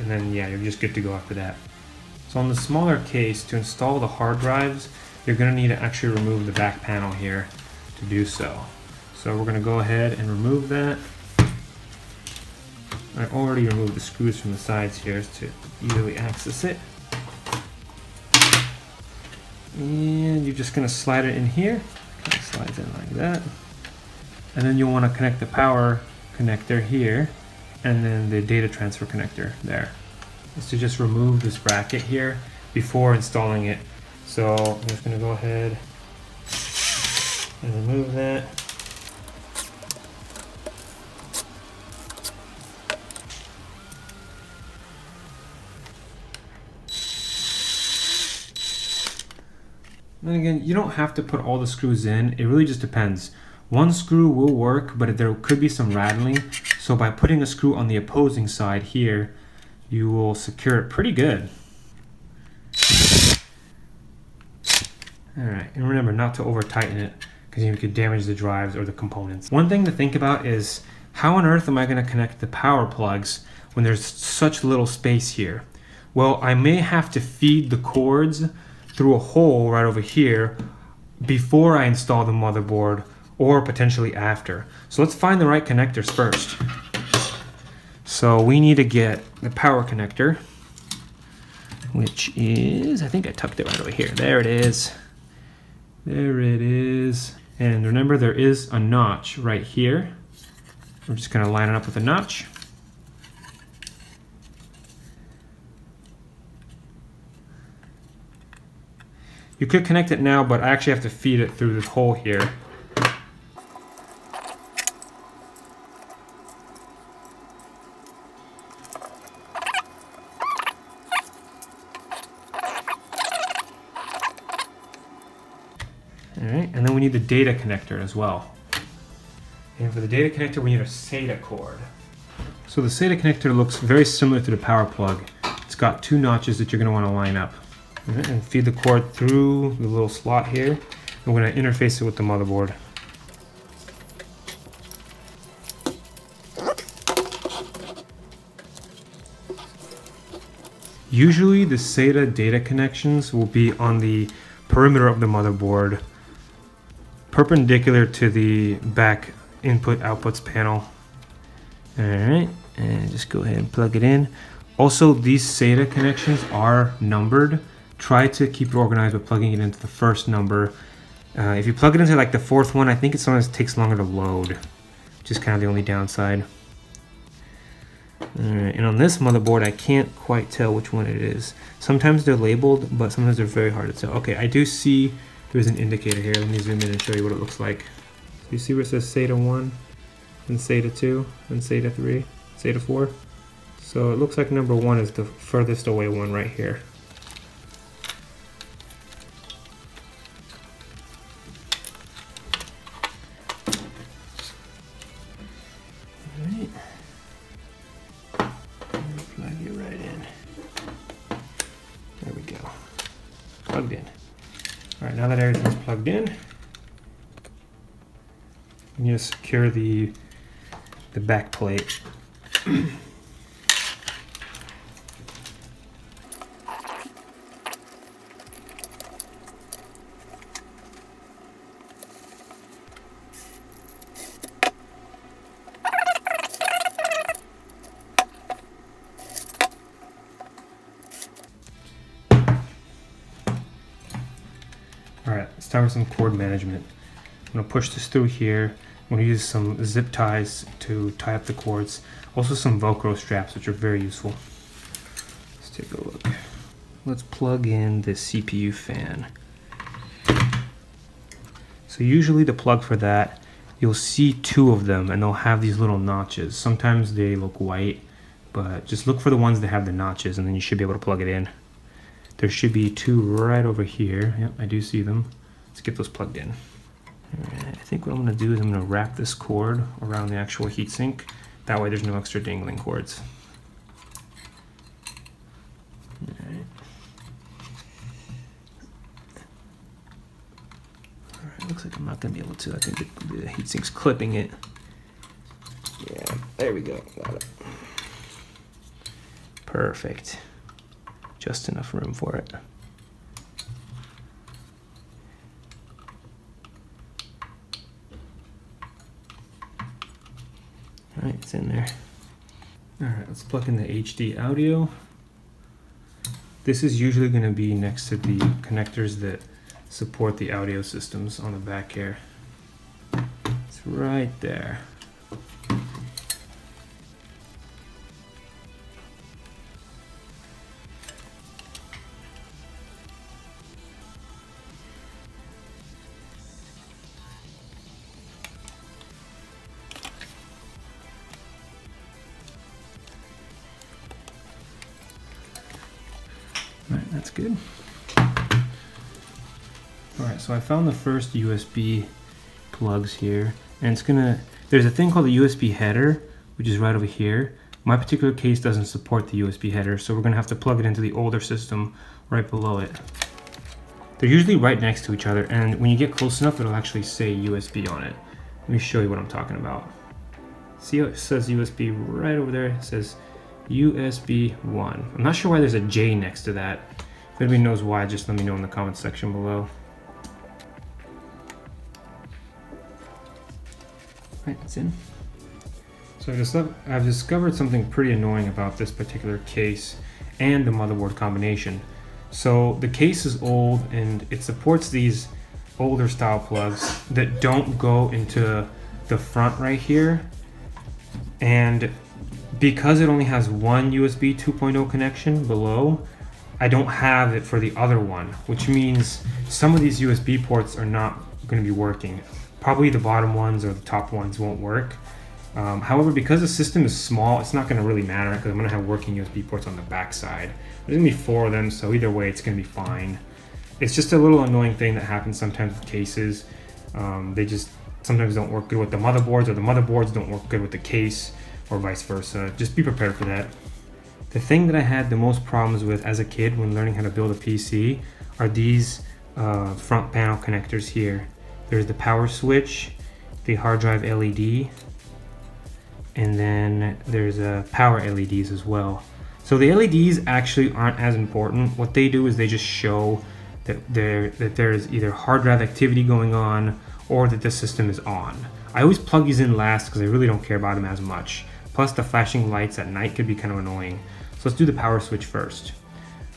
And then, yeah, you're just good to go after that. So on the smaller case, to install the hard drives, you're gonna need to actually remove the back panel here to do so. So we're gonna go ahead and remove that. I already removed the screws from the sides here to easily access it. And you're just gonna slide it in here. It slides in like that. And then you'll wanna connect the power connector here and then the data transfer connector there. Is to just remove this bracket here before installing it. So I'm just gonna go ahead and remove that. And again, you don't have to put all the screws in. It really just depends. One screw will work, but there could be some rattling. So by putting a screw on the opposing side here, you will secure it pretty good. All right, and remember not to over tighten it because you could damage the drives or the components. One thing to think about is how on earth am I gonna connect the power plugs when there's such little space here? Well, I may have to feed the cords through a hole right over here before I install the motherboard or potentially after. So let's find the right connectors first. So we need to get the power connector, which is, I think I tucked it right over here. There it is. There it is. And remember, there is a notch right here. We're just gonna line it up with a notch. You could connect it now, but I actually have to feed it through this hole here. The data connector as well. And for the data connector, we need a SATA cord. So the SATA connector looks very similar to the power plug. It's got two notches that you're going to want to line up. And feed the cord through the little slot here. We're going to interface it with the motherboard. Usually the SATA data connections will be on the perimeter of the motherboard, perpendicular to the back input outputs panel. All right, and just go ahead and plug it in. Also, these SATA connections are numbered. Try to keep it organized by plugging it into the first number. If you plug it into like the fourth one, I think it sometimes takes longer to load, which is kind of the only downside. And on this motherboard, I can't quite tell which one it is. Sometimes they're labeled, but sometimes they're very hard to tell. Okay, I do see there's an indicator here. Let me zoom in and show you what it looks like. So you see where it says SATA 1, and SATA 2, and SATA 3, SATA 4? So it looks like number 1 is the furthest away one right here. Secure the back plate. All right, it's time for some cord management. I'm gonna push this through here. I'm going to use some zip ties to tie up the cords. Also some Velcro straps, which are very useful. Let's take a look. Let's plug in the CPU fan. So usually the plug for that, you'll see two of them and they'll have these little notches. Sometimes they look white, but just look for the ones that have the notches and then you should be able to plug it in. There should be two right over here. Yep, I do see them. Let's get those plugged in. Alright, I think what I'm going to do is I'm going to wrap this cord around the actual heatsink. That way there's no extra dangling cords. Alright. Alright, looks like I'm not going to be able to. I think the heatsink's clipping it. Yeah, there we go. Got it. Perfect. Just enough room for it. Alright, it's in there. Alright, let's plug in the HD audio. This is usually going to be next to the connectors that support the audio systems on the back here. It's right there. That's good. Alright, so I found the first USB plugs here, and it's gonna, there's a thing called the USB header, which is right over here. My particular case doesn't support the USB header, so we're gonna have to plug it into the older system right below it. They're usually right next to each other, and when you get close enough, it'll actually say USB on it. Let me show you what I'm talking about. See how it says USB right over there? It says USB 1. I'm not sure why there's a J next to that. If anybody knows why, just let me know in the comments section below. Right, that's in. So I've discovered something pretty annoying about this particular case and the motherboard combination. So the case is old and it supports these older style plugs that don't go into the front right here. And because it only has one USB 2.0 connection below, I don't have it for the other one, which means some of these USB ports are not going to be working. Probably the bottom ones or the top ones won't work. However, because the system is small, it's not going to really matter because I'm going to have working USB ports on the backside. There's going to be four of them, so either way, it's going to be fine. It's just a little annoying thing that happens sometimes with cases. They just sometimes don't work good with the motherboards, or the motherboards don't work good with the case, or vice versa. Just be prepared for that. The thing that I had the most problems with as a kid when learning how to build a PC are these front panel connectors here. There's the power switch, the hard drive LED, and then there's power LEDs as well. So the LEDs actually aren't as important. What they do is they just show that there is either hard drive activity going on or that the system is on. I always plug these in last because I really don't care about them as much. Plus the flashing lights at night could be kind of annoying. So let's do the power switch first.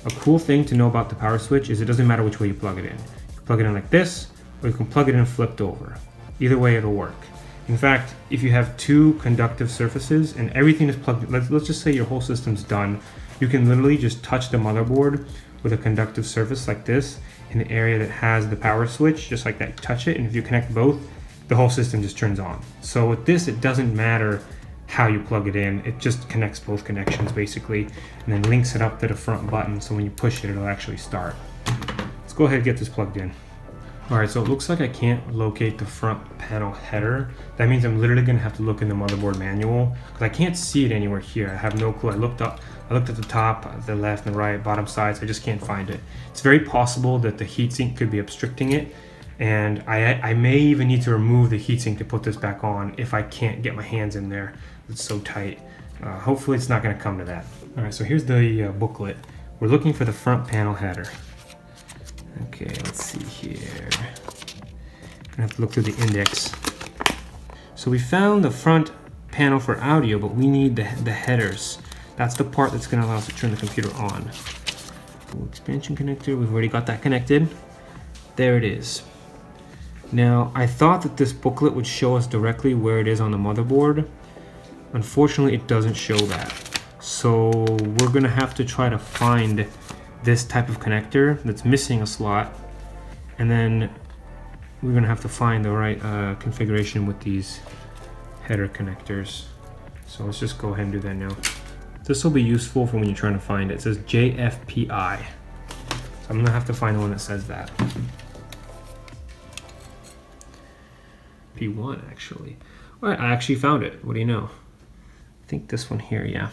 A cool thing to know about the power switch is it doesn't matter which way you plug it in. You can plug it in like this, or you can plug it in flipped over. Either way, it'll work. In fact, if you have two conductive surfaces and everything is plugged in, let's just say your whole system's done, you can literally just touch the motherboard with a conductive surface like this in the area that has the power switch, just like that, touch it, and if you connect both, the whole system just turns on. So with this, it doesn't matter how you plug it in, it just connects both connections basically, and then links it up to the front button, so when you push it, it'll actually start. Let's go ahead and get this plugged in. All right, so it looks like I can't locate the front panel header. That means I'm literally gonna have to look in the motherboard manual because I can't see it anywhere here. I have no clue. I looked at the top, the left and right, bottom sides. I just can't find it. It's very possible that the heatsink could be obstructing it, and I may even need to remove the heatsink to put this back on if I can't get my hands in there. It's so tight. Hopefully it's not gonna come to that. All right, so here's the booklet. We're looking for the front panel header. Okay, let's see here. I'm gonna have to look through the index. So we found the front panel for audio, but we need the headers. That's the part that's gonna allow us to turn the computer on. Full expansion connector, we've already got that connected. There it is. Now, I thought that this booklet would show us directly where it is on the motherboard. Unfortunately, it doesn't show that. So we're gonna have to try to find this type of connector that's missing a slot, and then we're gonna have to find the right configuration with these header connectors. So let's just go ahead and do that now. This will be useful for when you're trying to find it. It says JFPI. So I'm gonna have to find the one that says that. P1 actually. All right, I actually found it. What do you know? I think this one here, yeah.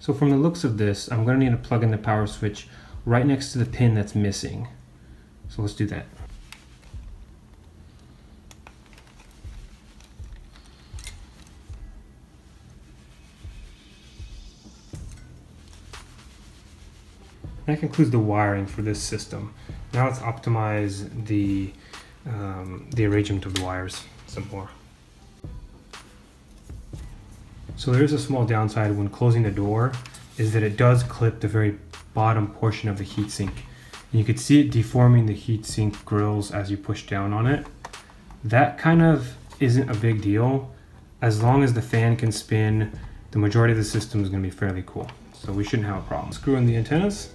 So from the looks of this, I'm gonna need to plug in the power switch right next to the pin that's missing. So let's do that. That concludes the wiring for this system. Now let's optimize the arrangement of the wires some more. So there is a small downside when closing the door, is that it does clip the very bottom portion of the heatsink. And you can see it deforming the heatsink grills as you push down on it. That kind of isn't a big deal. As long as the fan can spin, the majority of the system is going to be fairly cool. So we shouldn't have a problem. Screw in the antennas.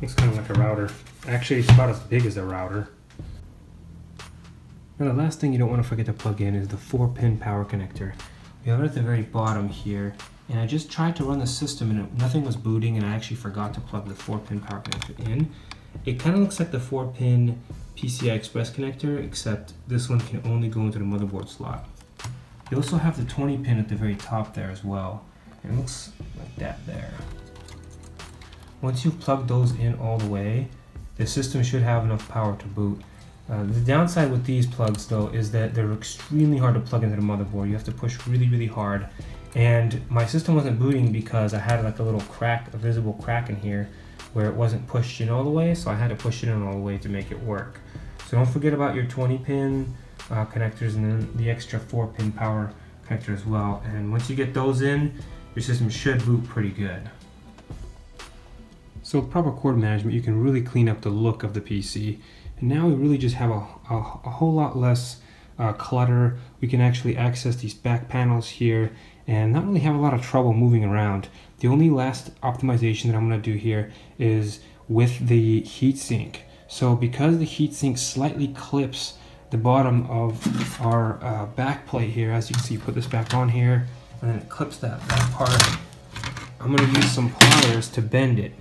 Looks kind of like a router. Actually, it's about as big as a router. Now the last thing you don't want to forget to plug in is the 4-pin power connector. We have it at the very bottom here, and I just tried to run the system and nothing was booting, and I actually forgot to plug the 4-pin power connector in. It kind of looks like the 4-pin PCI Express connector, except this one can only go into the motherboard slot. You also have the 20-pin at the very top there as well. It looks like that there. Once you've plugged those in all the way, the system should have enough power to boot. The downside with these plugs though is that they're extremely hard to plug into the motherboard. You have to push really, really hard. And my system wasn't booting because I had like a little crack, a visible crack in here where it wasn't pushed in all the way. So I had to push it in all the way to make it work. So don't forget about your 20-pin connectors and then the extra 4-pin power connector as well. And once you get those in, your system should boot pretty good. So with proper cord management, you can really clean up the look of the PC. And now we really just have a whole lot less clutter. We can actually access these back panels here and not really have a lot of trouble moving around. The only last optimization that I'm gonna do here is with the heatsink. So because the heatsink slightly clips the bottom of our back plate here. As you can see, put this back on here, and then it clips that back part. I'm going to use some pliers to bend it.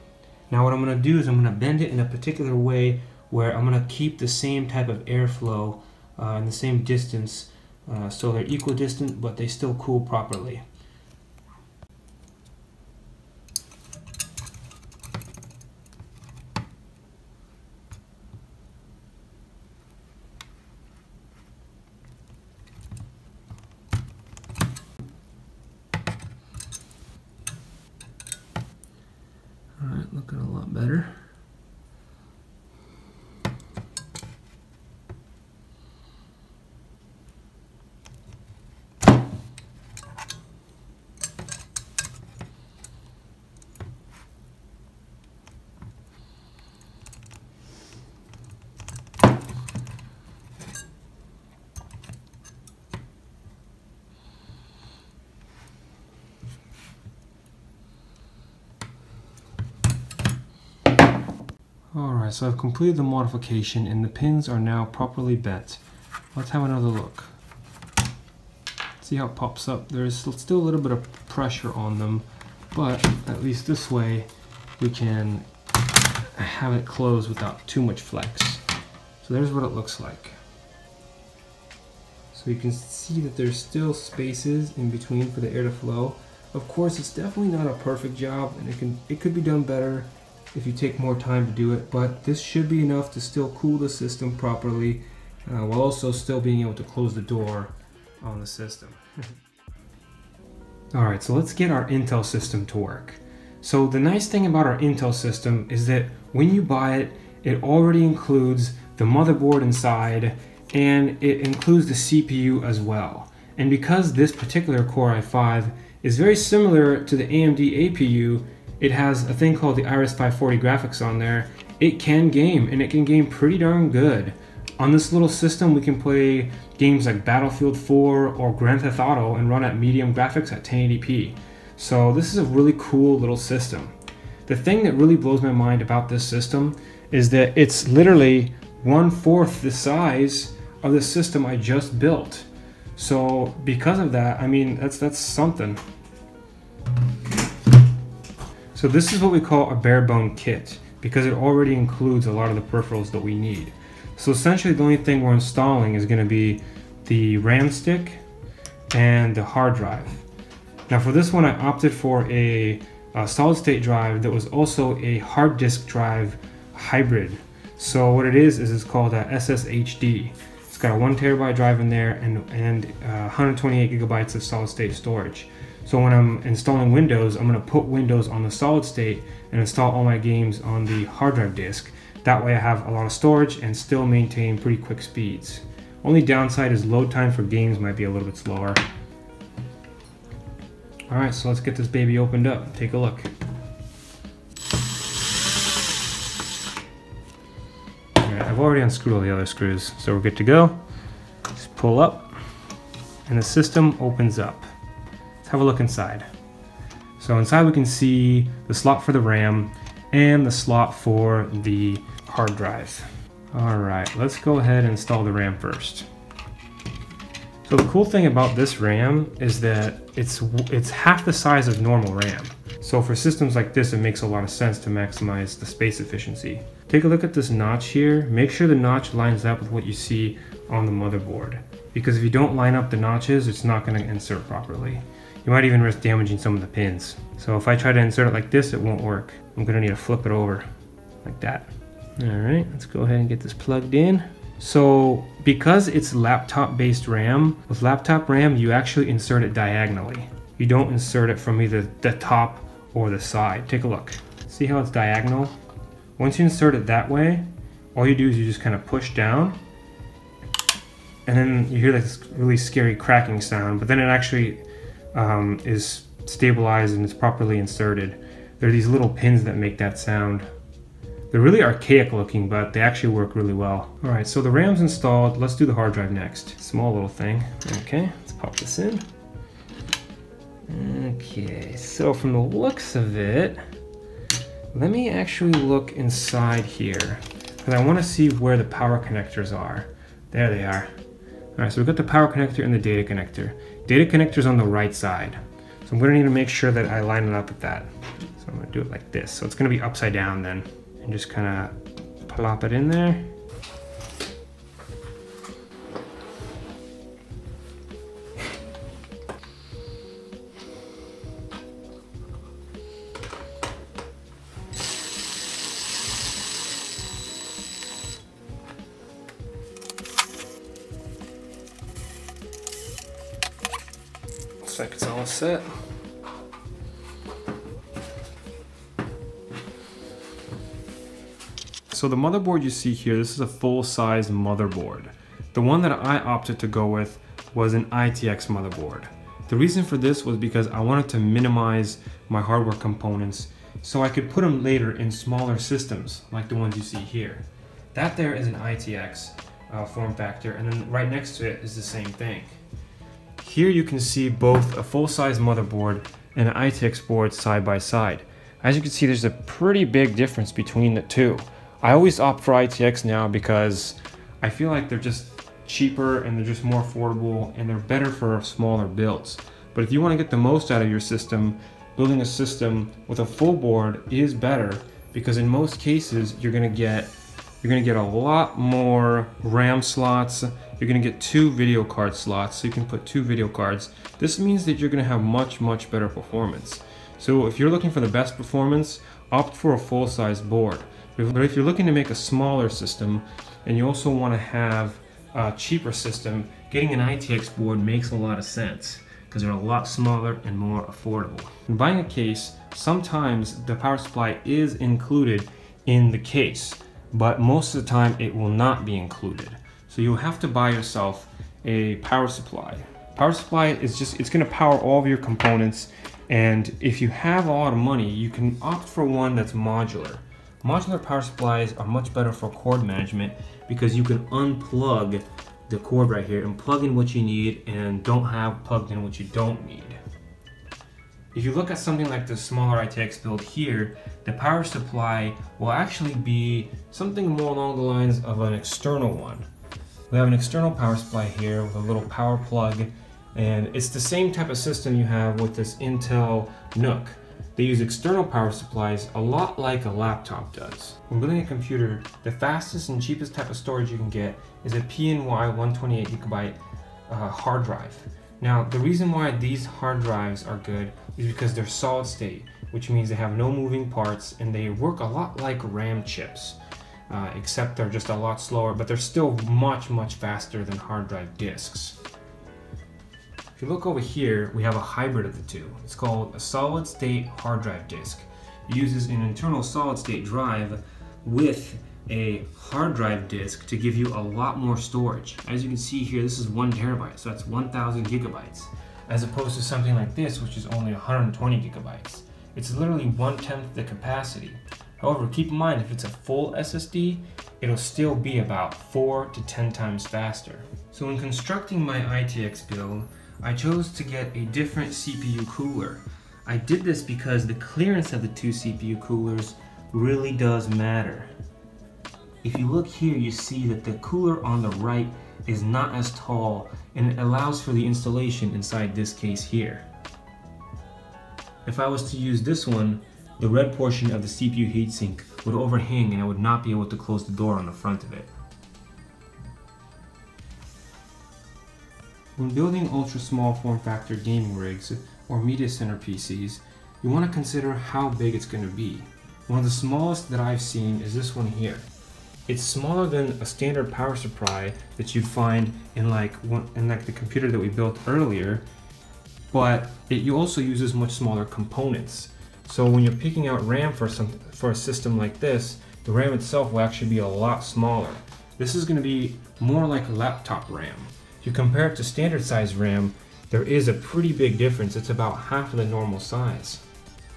Now what I'm going to do is I'm going to bend it in a particular way where I'm going to keep the same type of airflow and the same distance, so they're equidistant, but they still cool properly. Looking a lot better. Alright, so I've completed the modification and the pins are now properly bent. Let's have another look. See how it pops up? There's still a little bit of pressure on them, but at least this way we can have it close without too much flex. So there's what it looks like. So you can see that there's still spaces in between for the air to flow. Of course, it's definitely not a perfect job, and it could be done better if you take more time to do it, but this should be enough to still cool the system properly while also still being able to close the door on the system. Alright, so let's get our Intel system to work. So the nice thing about our Intel system is that when you buy it, it already includes the motherboard inside, and it includes the CPU as well. And because this particular Core i5 is very similar to the AMD APU, it has a thing called the Iris 540 graphics on there. It can game, and it can game pretty darn good. On this little system, we can play games like Battlefield 4 or Grand Theft Auto and run at medium graphics at 1080p. So this is a really cool little system. The thing that really blows my mind about this system is that it's literally 1/4 the size of the system I just built. So because of that, I mean, that's something. So this is what we call a bare-bone kit, because it already includes a lot of the peripherals that we need. So essentially the only thing we're installing is going to be the RAM stick and the hard drive. Now for this one I opted for a solid-state drive that was also a hard disk drive hybrid. So what it is it's called a SSHD. It's got a 1 terabyte drive in there and 128 gigabytes of solid-state storage. So when I'm installing Windows, I'm going to put Windows on the solid state and install all my games on the hard drive disk. That way I have a lot of storage and still maintain pretty quick speeds. Only downside is load time for games might be a little bit slower. Alright, so let's get this baby opened up. Take a look. Alright, I've already unscrewed all the other screws, so we're good to go. Just pull up and the system opens up. Have a look inside. So inside we can see the slot for the RAM and the slot for the hard drive. Alright, let's go ahead and install the RAM first. So the cool thing about this RAM is that it's half the size of normal RAM. So for systems like this, it makes a lot of sense to maximize the space efficiency. Take a look at this notch here. Make sure the notch lines up with what you see on the motherboard, because if you don't line up the notches, it's not going to insert properly. You might even risk damaging some of the pins. So if I try to insert it like this, it won't work. I'm gonna need to flip it over like that. All right, let's go ahead and get this plugged in. So because it's laptop-based RAM, with laptop RAM, you actually insert it diagonally. You don't insert it from either the top or the side. Take a look. See how it's diagonal? Once you insert it that way, all you do is you just kind of push down, and then you hear this really scary cracking sound, but then it actually is stabilized and it's properly inserted. There are these little pins that make that sound. They're really archaic looking, but they actually work really well. All right, so the RAM's installed. Let's do the hard drive next. Small little thing. Okay, let's pop this in. Okay, so from the looks of it, let me actually look inside here, because I want to see where the power connectors are. There they are. All right, so we've got the power connector and the data connector. Data connector's on the right side. So I'm gonna need to make sure that I line it up with that. So I'm gonna do it like this. So it's gonna be upside down then. And just kinda plop it in there. Looks like it's all set. So the motherboard you see here, this is a full-size motherboard. The one that I opted to go with was an ITX motherboard. The reason for this was because I wanted to minimize my hardware components so I could put them later in smaller systems like the ones you see here. That there is an ITX form factor, and then right next to it is the same thing. Here you can see both a full-size motherboard and an ITX board side by side. As you can see, there's a pretty big difference between the two. I always opt for ITX now because I feel like they're just cheaper and they're just more affordable and they're better for smaller builds. But if you want to get the most out of your system, building a system with a full board is better, because in most cases you're gonna get a lot more RAM slots. You're gonna get two video card slots, so you can put two video cards. This means that you're gonna have much, much better performance. So if you're looking for the best performance, opt for a full-size board. But if you're looking to make a smaller system and you also wanna have a cheaper system, getting an ITX board makes a lot of sense because they're a lot smaller and more affordable. When buying a case, sometimes the power supply is included in the case, but most of the time it will not be included. So you'll have to buy yourself a power supply. Power supply is just, it's gonna power all of your components, and if you have a lot of money, you can opt for one that's modular. Modular power supplies are much better for cord management because you can unplug the cord right here and plug in what you need and don't have plugged in what you don't need. If you look at something like the smaller ITX build here, the power supply will actually be something more along the lines of an external one. We have an external power supply here with a little power plug, and it's the same type of system you have with this Intel NUC. They use external power supplies a lot like a laptop does. When building a computer, the fastest and cheapest type of storage you can get is a PNY 128GB hard drive. Now, the reason why these hard drives are good is because they're solid state, which means they have no moving parts and they work a lot like RAM chips, except they're just a lot slower, but they're still much, much faster than hard drive disks. If you look over here, we have a hybrid of the two. It's called a solid state hard drive disk. It uses an internal solid state drive with a hard drive disk to give you a lot more storage. As you can see here, this is 1 terabyte, so that's 1,000 gigabytes, as opposed to something like this, which is only 120 gigabytes. It's literally 1/10 the capacity. However, keep in mind, if it's a full SSD, it'll still be about 4 to 10 times faster. So in constructing my ITX build, I chose to get a different CPU cooler. I did this because the clearance of the two CPU coolers really does matter. If you look here, you see that the cooler on the right is not as tall, and it allows for the installation inside this case here. If I was to use this one, the red portion of the CPU heatsink would overhang and I would not be able to close the door on the front of it. When building ultra-small form factor gaming rigs or media center PCs, you want to consider how big it's going to be. One of the smallest that I've seen is this one here. It's smaller than a standard power supply that you'd find in like the computer that we built earlier, but it also uses much smaller components. So when you're picking out RAM for a system like this, the RAM itself will actually be a lot smaller. This is gonna be more like a laptop RAM. If you compare it to standard size RAM, there is a pretty big difference. It's about half of the normal size.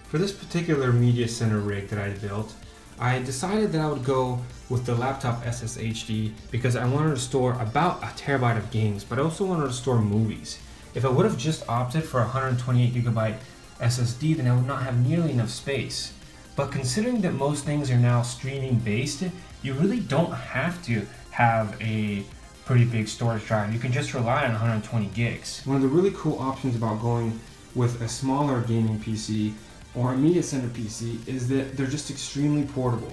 For this particular media center rig that I built, I decided that I would go with the laptop SSHD because I wanted to store about 1 terabyte of games, but I also wanted to store movies. If I would have just opted for a 128 gigabyte SSD, then I would not have nearly enough space. But considering that most things are now streaming based, you really don't have to have a pretty big storage drive. You can just rely on 120 gigs. One of the really cool options about going with a smaller gaming PC or a media center PC is that they're just extremely portable.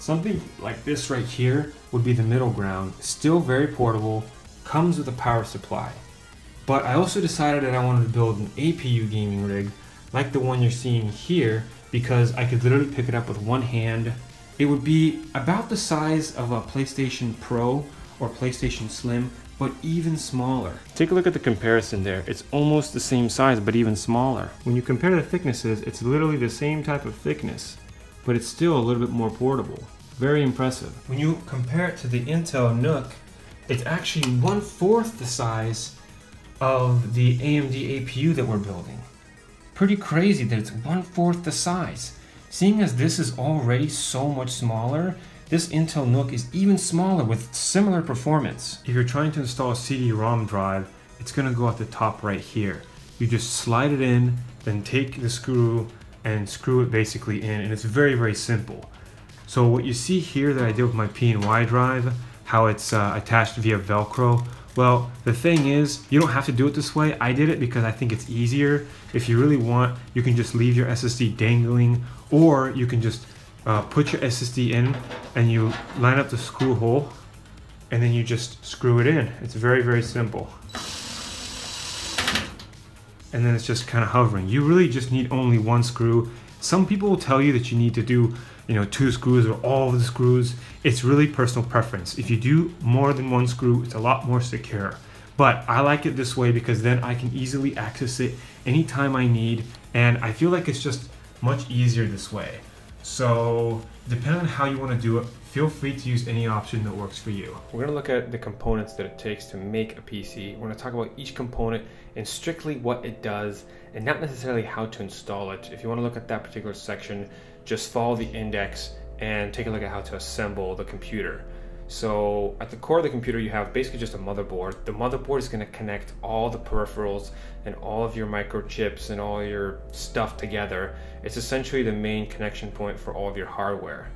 Something like this right here would be the middle ground. Still very portable, comes with a power supply. But I also decided that I wanted to build an APU gaming rig like the one you're seeing here, because I could literally pick it up with one hand. It would be about the size of a PlayStation Pro or PlayStation Slim, but even smaller. Take a look at the comparison there. It's almost the same size, but even smaller. When you compare the thicknesses, it's literally the same type of thickness, but it's still a little bit more portable. Very impressive. When you compare it to the Intel NUC, it's actually 1/4 the size of the AMD APU that we're building. Pretty crazy that it's 1/4 the size. Seeing as this is already so much smaller, this Intel NUC is even smaller with similar performance. If you're trying to install a CD-ROM drive, it's gonna go at the top right here. You just slide it in, then take the screw and screw it basically in, and it's very, very simple. So what you see here that I did with my PNY drive, how it's attached via Velcro, well, the thing is, you don't have to do it this way. I did it because I think it's easier. If you really want, you can just leave your SSD dangling, or you can just put your SSD in and you line up the screw hole and then you just screw it in. It's very, very simple. And then it's just kind of hovering. You really just need only one screw. Some people will tell you that you need to do, you know, 2 screws or all of the screws. It's really personal preference. If you do more than one screw, it's a lot more secure. But I like it this way because then I can easily access it anytime I need, and I feel like it's just much easier this way. So depending on how you want to do it, feel free to use any option that works for you. We're gonna look at the components that it takes to make a PC. We're gonna talk about each component and strictly what it does and not necessarily how to install it. If you wanna look at that particular section, just follow the index and take a look at how to assemble the computer. So at the core of the computer, you have basically just a motherboard. The motherboard is gonna connect all the peripherals and all of your microchips and all your stuff together. It's essentially the main connection point for all of your hardware.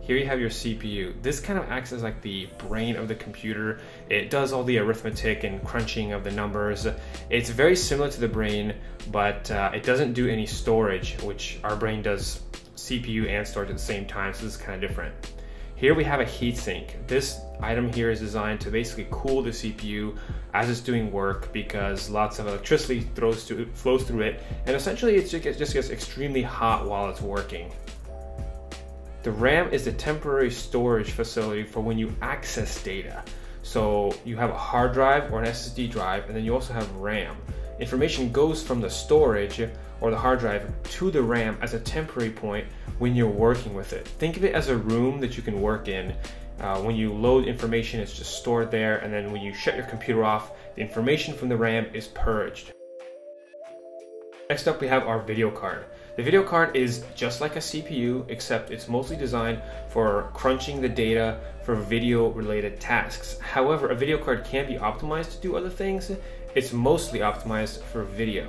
Here you have your CPU. This kind of acts as like the brain of the computer. It does all the arithmetic and crunching of the numbers. It's very similar to the brain, but it doesn't do any storage, which our brain does CPU and storage at the same time, so this is kind of different. Here we have a heatsink. This item here is designed to basically cool the CPU as it's doing work, because lots of electricity flows through it, and essentially it just gets extremely hot while it's working. The RAM is the temporary storage facility for when you access data. So you have a hard drive or an SSD drive, and then you also have RAM. Information goes from the storage or the hard drive to the RAM as a temporary point when you're working with it. Think of it as a room that you can work in. When you load information, it's just stored there, and then when you shut your computer off, the information from the RAM is purged. Next up, we have our video card. The video card is just like a CPU, except it's mostly designed for crunching the data for video related tasks. However, a video card can be optimized to do other things. It's mostly optimized for video.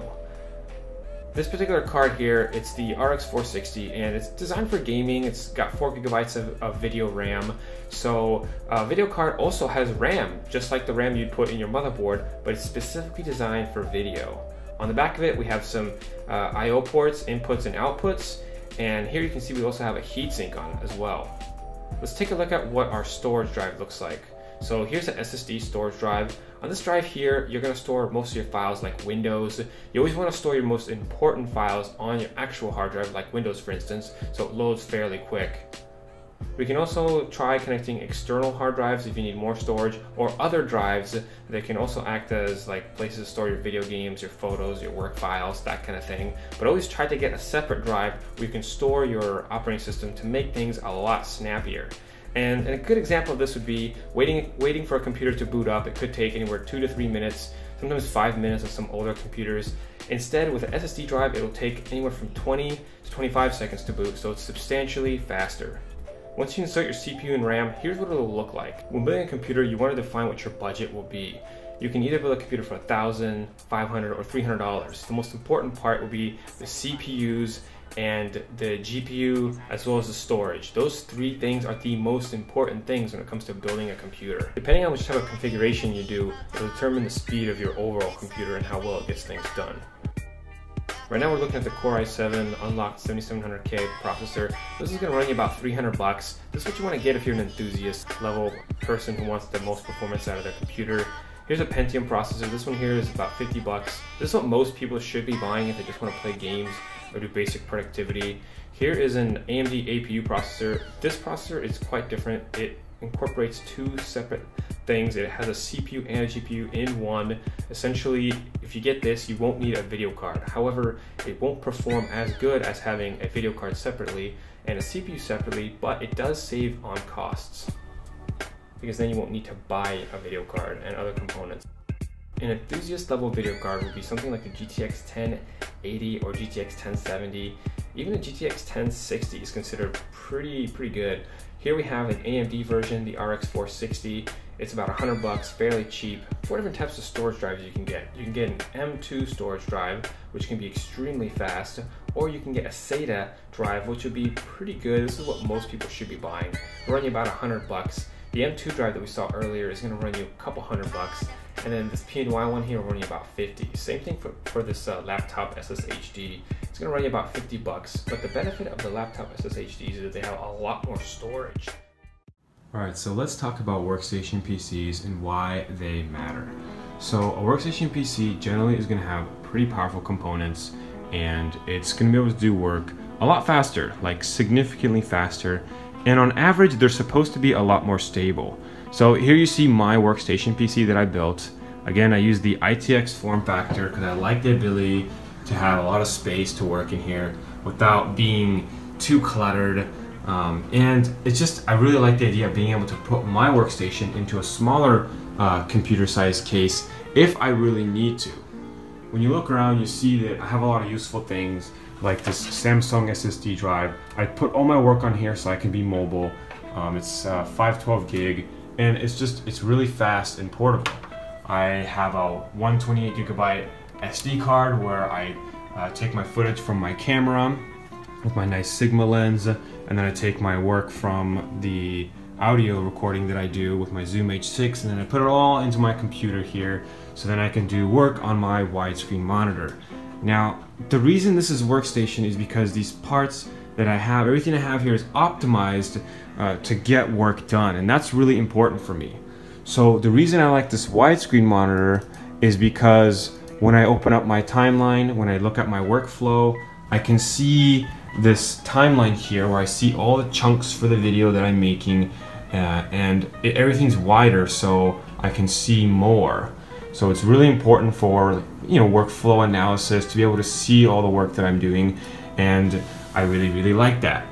This particular card here, it's the RX 460, and it's designed for gaming. It's got 4 gigabytes of video RAM. So a video card also has RAM, just like the RAM you'd put in your motherboard, but it's specifically designed for video. On the back of it, we have some I/O ports, inputs and outputs, and here you can see we also have a heatsink on it as well. Let's take a look at what our storage drive looks like. So here's an SSD storage drive. On this drive here, you're gonna store most of your files like Windows. You always wanna store your most important files on your actual hard drive, like Windows for instance, so it loads fairly quick. We can also try connecting external hard drives if you need more storage, or other drives that can also act as like places to store your video games, your photos, your work files, that kind of thing. But always try to get a separate drive where you can store your operating system to make things a lot snappier. And a good example of this would be waiting for a computer to boot up. It could take anywhere 2 to 3 minutes, sometimes 5 minutes on some older computers. Instead, with an SSD drive, it'll take anywhere from 20 to 25 seconds to boot, so it's substantially faster. Once you insert your CPU and RAM, here's what it'll look like. When building a computer, you want to define what your budget will be. You can either build a computer for $1,000, $500, or $300. The most important part will be the CPUs and the GPU, as well as the storage. Those three things are the most important things when it comes to building a computer. Depending on which type of configuration you do, it'll determine the speed of your overall computer and how well it gets things done. Right now we're looking at the Core i7 unlocked 7700K processor. This is going to run you about 300 bucks. This is what you want to get if you're an enthusiast level person who wants the most performance out of their computer. Here's a Pentium processor. This one here is about 50 bucks. This is what most people should be buying if they just want to play games or do basic productivity. Here is an AMD APU processor. This processor is quite different. It incorporates two separate things. It has a CPU and a GPU in one. Essentially, if you get this, you won't need a video card. However, it won't perform as good as having a video card separately and a CPU separately, but it does save on costs, because then you won't need to buy a video card and other components. An enthusiast level video card would be something like the GTX 1080 or GTX 1070. Even the GTX 1060 is considered pretty good. Here we have an AMD version, the RX 460. It's about 100 bucks, fairly cheap. Four different types of storage drives you can get. You can get an M2 storage drive, which can be extremely fast, or you can get a SATA drive, which would be pretty good. This is what most people should be buying. It'll run you about 100 bucks. The M2 drive that we saw earlier is going to run you a couple $100, and then this PNY one here will run you about 50. Same thing for this laptop SSHD. It's going to run you about 50 bucks, but the benefit of the laptop SSHDs is that they have a lot more storage. Alright, so let's talk about workstation PCs and why they matter. So a workstation PC generally is going to have pretty powerful components, and it's going to be able to do work a lot faster, like significantly faster. And on average, they're supposed to be a lot more stable. So here you see my workstation PC that I built. Again, I used the ITX form factor because I like the ability to have a lot of space to work in here without being too cluttered. And it's just, I really like the idea of being able to put my workstation into a smaller computer-sized case if I really need to. When you look around, you see that I have a lot of useful things, like this Samsung SSD drive. I put all my work on here so I can be mobile. It's 512 gig, and it's really fast and portable. I have a 128 gigabyte SD card where I take my footage from my camera with my nice Sigma lens, and then I take my work from the audio recording that I do with my Zoom H6, and then I put it all into my computer here, so then I can do work on my widescreen monitor. Now, the reason this is workstation is because these parts that I have, everything I have here is optimized to get work done, and that's really important for me. So the reason I like this widescreen monitor is because when I open up my timeline, when I look at my workflow, I can see this timeline here where I see all the chunks for the video that I'm making, and everything's wider so I can see more. So it's really important for, you know, workflow analysis to be able to see all the work that I'm doing, and I really like that.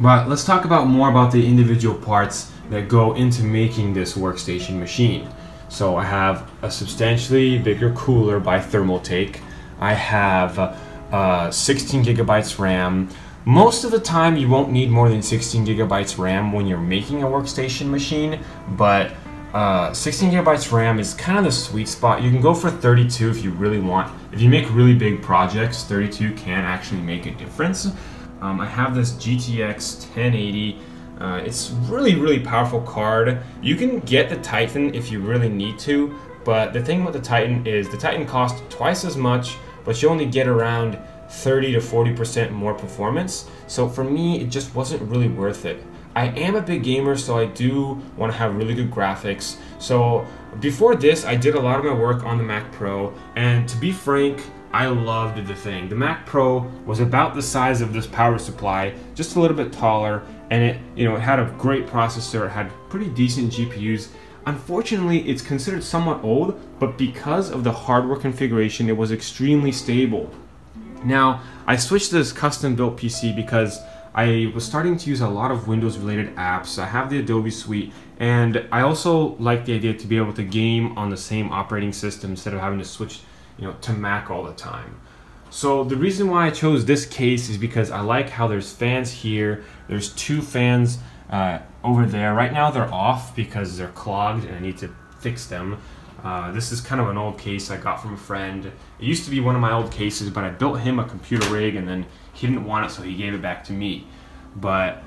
But let's talk about more about the individual parts that go into making this workstation machine. So I have a substantially bigger cooler by Thermaltake. I have 16 gigabytes RAM. Most of the time you won't need more than 16 gigabytes RAM when you're making a workstation machine, but 16 gigabytes RAM is kind of the sweet spot. You can go for 32 if you really want. If you make really big projects, 32 can actually make a difference. I have this GTX 1080. It's really powerful card. You can get the Titan if you really need to, but the thing with the Titan is the Titan costs twice as much, but you only get around 30 to 40% more performance. So for me, it just wasn't really worth it. I am a big gamer, so I do want to have really good graphics. So before this, I did a lot of my work on the Mac Pro, and to be frank, I loved the thing. The Mac Pro was about the size of this power supply, just a little bit taller, and it, you know, it had a great processor, it had pretty decent GPUs. Unfortunately, it's considered somewhat old, but because of the hardware configuration, it was extremely stable. Now, I switched to this custom-built PC because I was starting to use a lot of Windows related apps. I have the Adobe suite, and I also like the idea to be able to game on the same operating system instead of having to switch, you know, to Mac all the time. So the reason why I chose this case is because I like how there's fans here. There's two fans over there. Right now they're off because they're clogged and I need to fix them. This is kind of an old case I got from a friend. It used to be one of my old cases, but I built him a computer rig and then he didn't want it, so he gave it back to me. But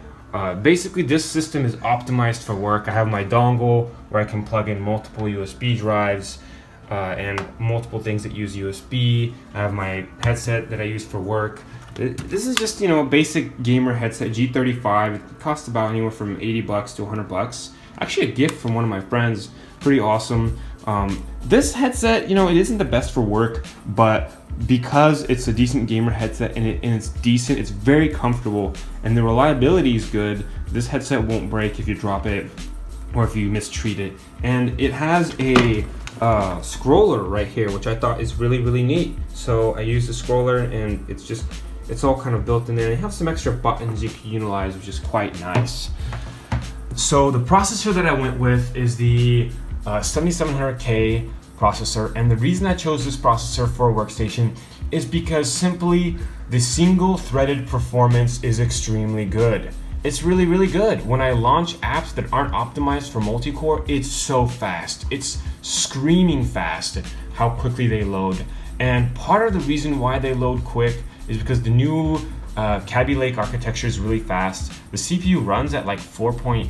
basically this system is optimized for work. I have my dongle where I can plug in multiple USB drives and multiple things that use USB. I have my headset that I use for work. This is just, you know, a basic gamer headset, G35. It costs about anywhere from 80 bucks to 100 bucks. Actually a gift from one of my friends, pretty awesome. This headset, you know, it isn't the best for work, but because it's a decent gamer headset and it's decent, it's very comfortable, and the reliability is good. This headset won't break if you drop it or if you mistreat it. And it has a scroller right here, which I thought is really, really neat. So I use the scroller and it's just, it's all kind of built in there. They have some extra buttons you can utilize, which is quite nice. So the processor that I went with is the 7700K processor, and the reason I chose this processor for a workstation is because simply the single-threaded performance is extremely good. It's really, really good. When I launch apps that aren't optimized for multi-core, it's so fast. It's screaming fast how quickly they load, and part of the reason why they load quick is because the new Kaby Lake architecture is really fast. The CPU runs at like 4.2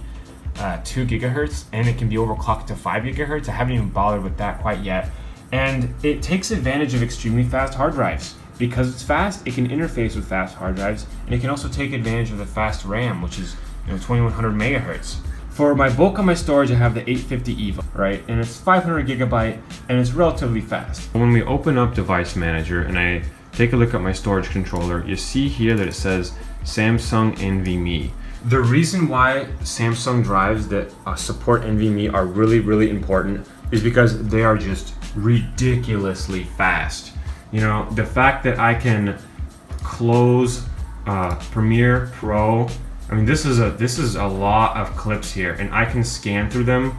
gigahertz, and it can be overclocked to 5 gigahertz. I haven't even bothered with that quite yet. And it takes advantage of extremely fast hard drives. Because it's fast, it can interface with fast hard drives, and it can also take advantage of the fast RAM, which is, you know, 2100 megahertz. For my bulk of my storage, I have the 850 EVO, right? And it's 500 gigabyte, and it's relatively fast. When we open up Device Manager and I take a look at my storage controller, you see here that it says Samsung NVMe. The reason why Samsung drives that support NVMe are really, really important is because they are just ridiculously fast. You know, the fact that I can close Premiere Pro, I mean, this is a lot of clips here, and I can scan through them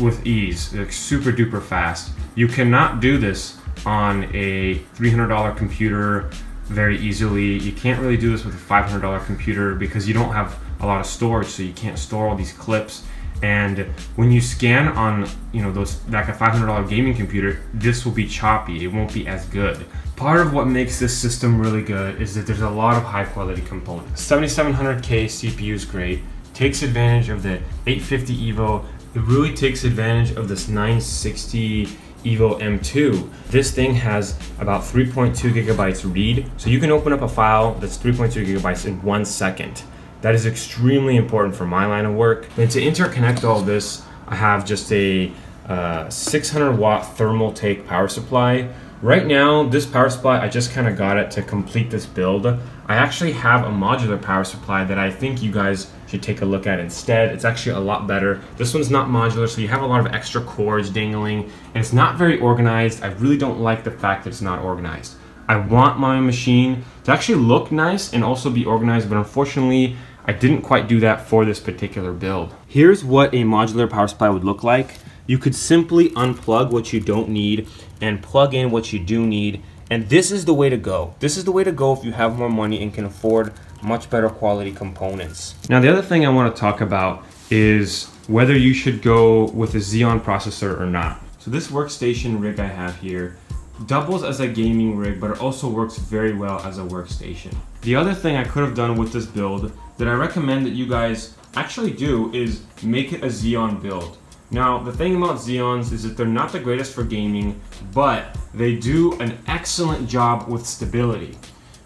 with ease, like super duper fast. You cannot do this on a $300 computer very easily. You can't really do this with a $500 computer because you don't have a lot of storage, so you can't store all these clips. And when you scan on, you know, those, like a $500 gaming computer, this will be choppy. It won't be as good. Part of what makes this system really good is that there's a lot of high quality components. 7700K CPU is great. Takes advantage of the 850 EVO. It really takes advantage of this 960 EVO M2. This thing has about 3.2 gigabytes read, so you can open up a file that's 3.2 gigabytes in 1 second. That is extremely important for my line of work. And to interconnect all this, I have just a 600-watt Thermaltake power supply. Right now, this power supply, I just kind of got it to complete this build. I actually have a modular power supply that I think you guys should take a look at instead. It's actually a lot better. This one's not modular, so you have a lot of extra cords dangling, and it's not very organized. I really don't like the fact that it's not organized. I want my machine to actually look nice and also be organized, but unfortunately, I didn't quite do that for this particular build. Here's what a modular power supply would look like. You could simply unplug what you don't need and plug in what you do need. And this is the way to go. This is the way to go if you have more money and can afford much better quality components. Now, the other thing I want to talk about is whether you should go with a Xeon processor or not. So this workstation rig I have here doubles as a gaming rig, but it also works very well as a workstation. The other thing I could have done with this build that I recommend that you guys actually do is make it a Xeon build. Now, the thing about Xeons is that they're not the greatest for gaming, but they do an excellent job with stability.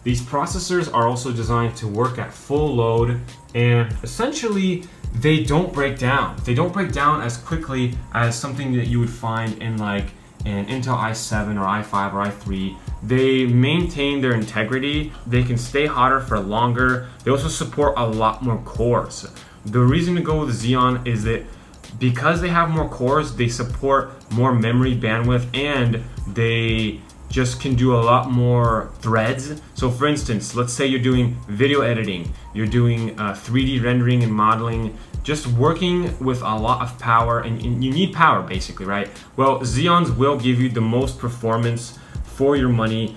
These processors are also designed to work at full load, and essentially, they don't break down. They don't break down as quickly as something that you would find in like an Intel i7 or i5 or i3. They maintain their integrity. They can stay hotter for longer. They also support a lot more cores. The reason to go with Xeon is that because they have more cores, they support more memory bandwidth, and they just can do a lot more threads. So for instance, let's say you're doing video editing, you're doing 3D rendering and modeling, just working with a lot of power, and you need power basically, right? Well, Xeons will give you the most performance for your money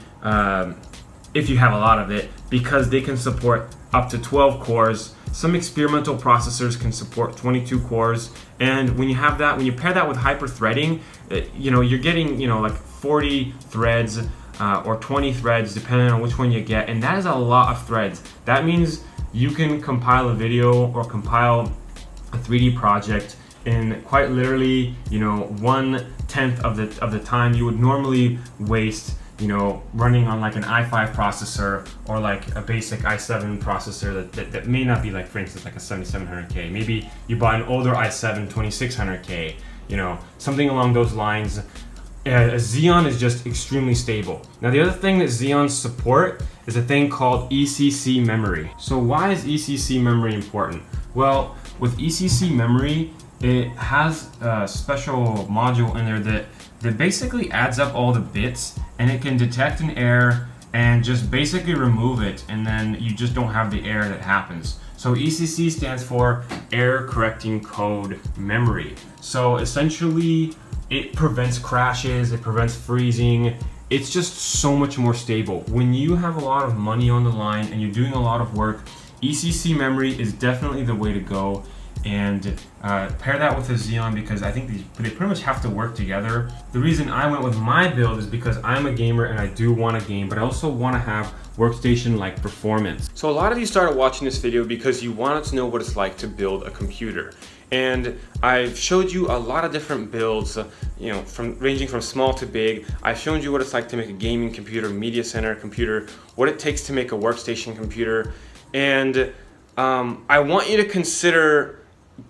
if you have a lot of it, because they can support up to 12 cores. Some experimental processors can support 22 cores, and when you have that, when you pair that with hyper-threading, you know, you're getting, you know, like 40 threads or 20 threads, depending on which one you get, and that is a lot of threads. That means you can compile a video or compile a 3D project in quite literally, you know, 1/10 of the time you would normally waste, you know, running on like an i5 processor or like a basic i7 processor that may not be like, for instance, like a 7700K. Maybe you bought an older i7 2600K, you know, something along those lines. Xeon is just extremely stable. Now, the other thing that Xeons support is a thing called ECC memory. So why is ECC memory important? Well, with ECC memory, it has a special module in there that basically adds up all the bits, and it can detect an error and just basically remove it, and then you just don't have the error that happens. So ECC stands for error correcting code memory. So essentially, it prevents crashes, it prevents freezing. It's just so much more stable. When you have a lot of money on the line and you're doing a lot of work, ECC memory is definitely the way to go. And pair that with a Xeon, because I think they pretty much have to work together. The reason I went with my build is because I'm a gamer and I do want to game, but I also want to have workstation-like performance. So a lot of you started watching this video because you wanted to know what it's like to build a computer. And I've showed you a lot of different builds, you know, ranging from small to big. I've shown you what it's like to make a gaming computer, media center computer, what it takes to make a workstation computer. And I want you to consider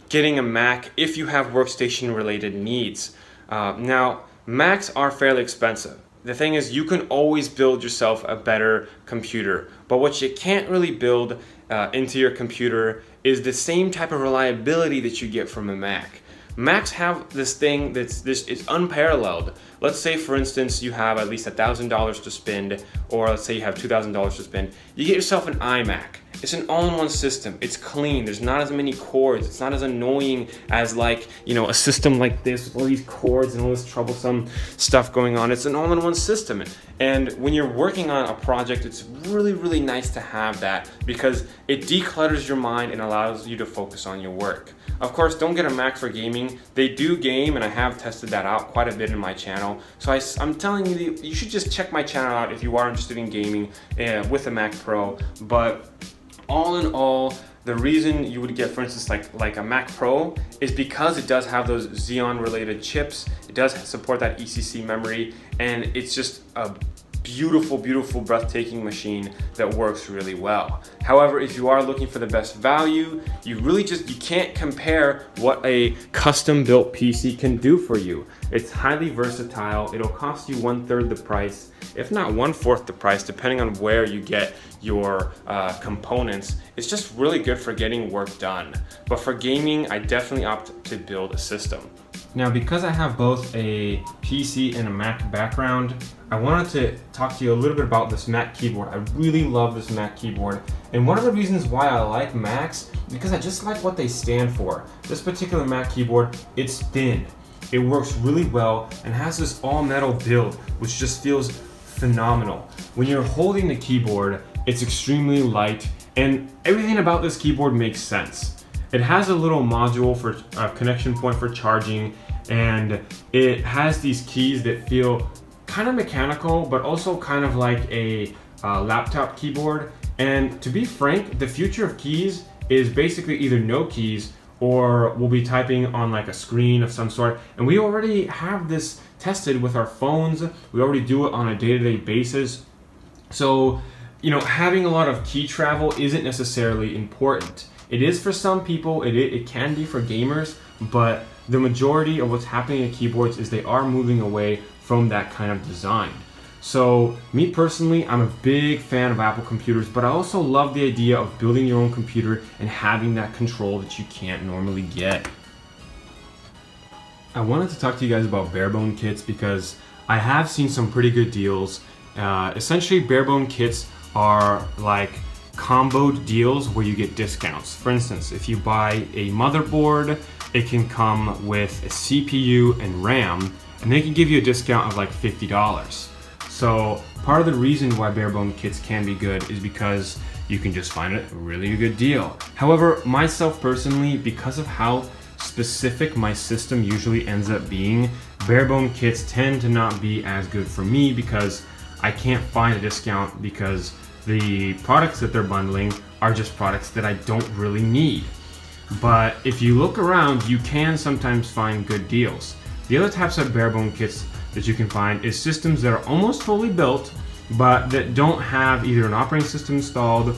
getting a Mac if you have workstation related needs. Now, Macs are fairly expensive. The thing is, you can always build yourself a better computer, but what you can't really build into your computer is the same type of reliability that you get from a Mac. Macs have this thing that's unparalleled. Let's say, for instance, you have at least $1,000 to spend, or let's say you have $2,000 to spend. You get yourself an iMac. It's an all-in-one system. It's clean. There's not as many cords. It's not as annoying as, like, you know, a system like this with all these cords and all this troublesome stuff going on. It's an all-in-one system. And when you're working on a project, it's really, really nice to have that, because it declutters your mind and allows you to focus on your work. Of course, don't get a Mac for gaming. They do game, and I have tested that out quite a bit in my channel. So I'm telling you, you should just check my channel out if you are interested in gaming with a Mac Pro. But all in all, the reason you would get, for instance, like a Mac Pro is because it does have those Xeon-related chips, it does support that ECC memory, and it's just a beautiful, beautiful, breathtaking machine that works really well. However, if you are looking for the best value, you can't compare what a custom-built PC can do for you. It's highly versatile. It'll cost you 1/3 the price, if not 1/4 the price, depending on where you get your components. It's just really good for getting work done. But for gaming, I definitely opt to build a system. Now, because I have both a PC and a Mac background, I wanted to talk to you a little bit about this Mac keyboard. I really love this Mac keyboard. And one of the reasons why I like Macs, because I just like what they stand for. This particular Mac keyboard, it's thin. It works really well and has this all-metal build, which just feels phenomenal. When you're holding the keyboard, it's extremely light, and everything about this keyboard makes sense. It has a little module for a connection point for charging, and it has these keys that feel kind of mechanical, but also kind of like a laptop keyboard. And to be frank, the future of keys is basically either no keys, or we'll be typing on like a screen of some sort. And we already have this tested with our phones. We already do it on a day-to-day basis. So, you know, having a lot of key travel isn't necessarily important. It is for some people, it can be for gamers, but the majority of what's happening at keyboards is they are moving away from that kind of design. So me personally, I'm a big fan of Apple computers, but I also love the idea of building your own computer and having that control that you can't normally get. I wanted to talk to you guys about barebone kits, because I have seen some pretty good deals. Essentially, barebone kits are like comboed deals where you get discounts. For instance, if you buy a motherboard, it can come with a CPU and RAM, and they can give you a discount of like $50. So part of the reason why barebone kits can be good is because you can just find a really good deal. However, myself personally, because of how specific my system usually ends up being, barebone kits tend to not be as good for me because I can't find a discount, because the products that they're bundling are just products that I don't really need. But if you look around, you can sometimes find good deals. The other types of barebone kits that you can find is systems that are almost fully built, but that don't have either an operating system installed,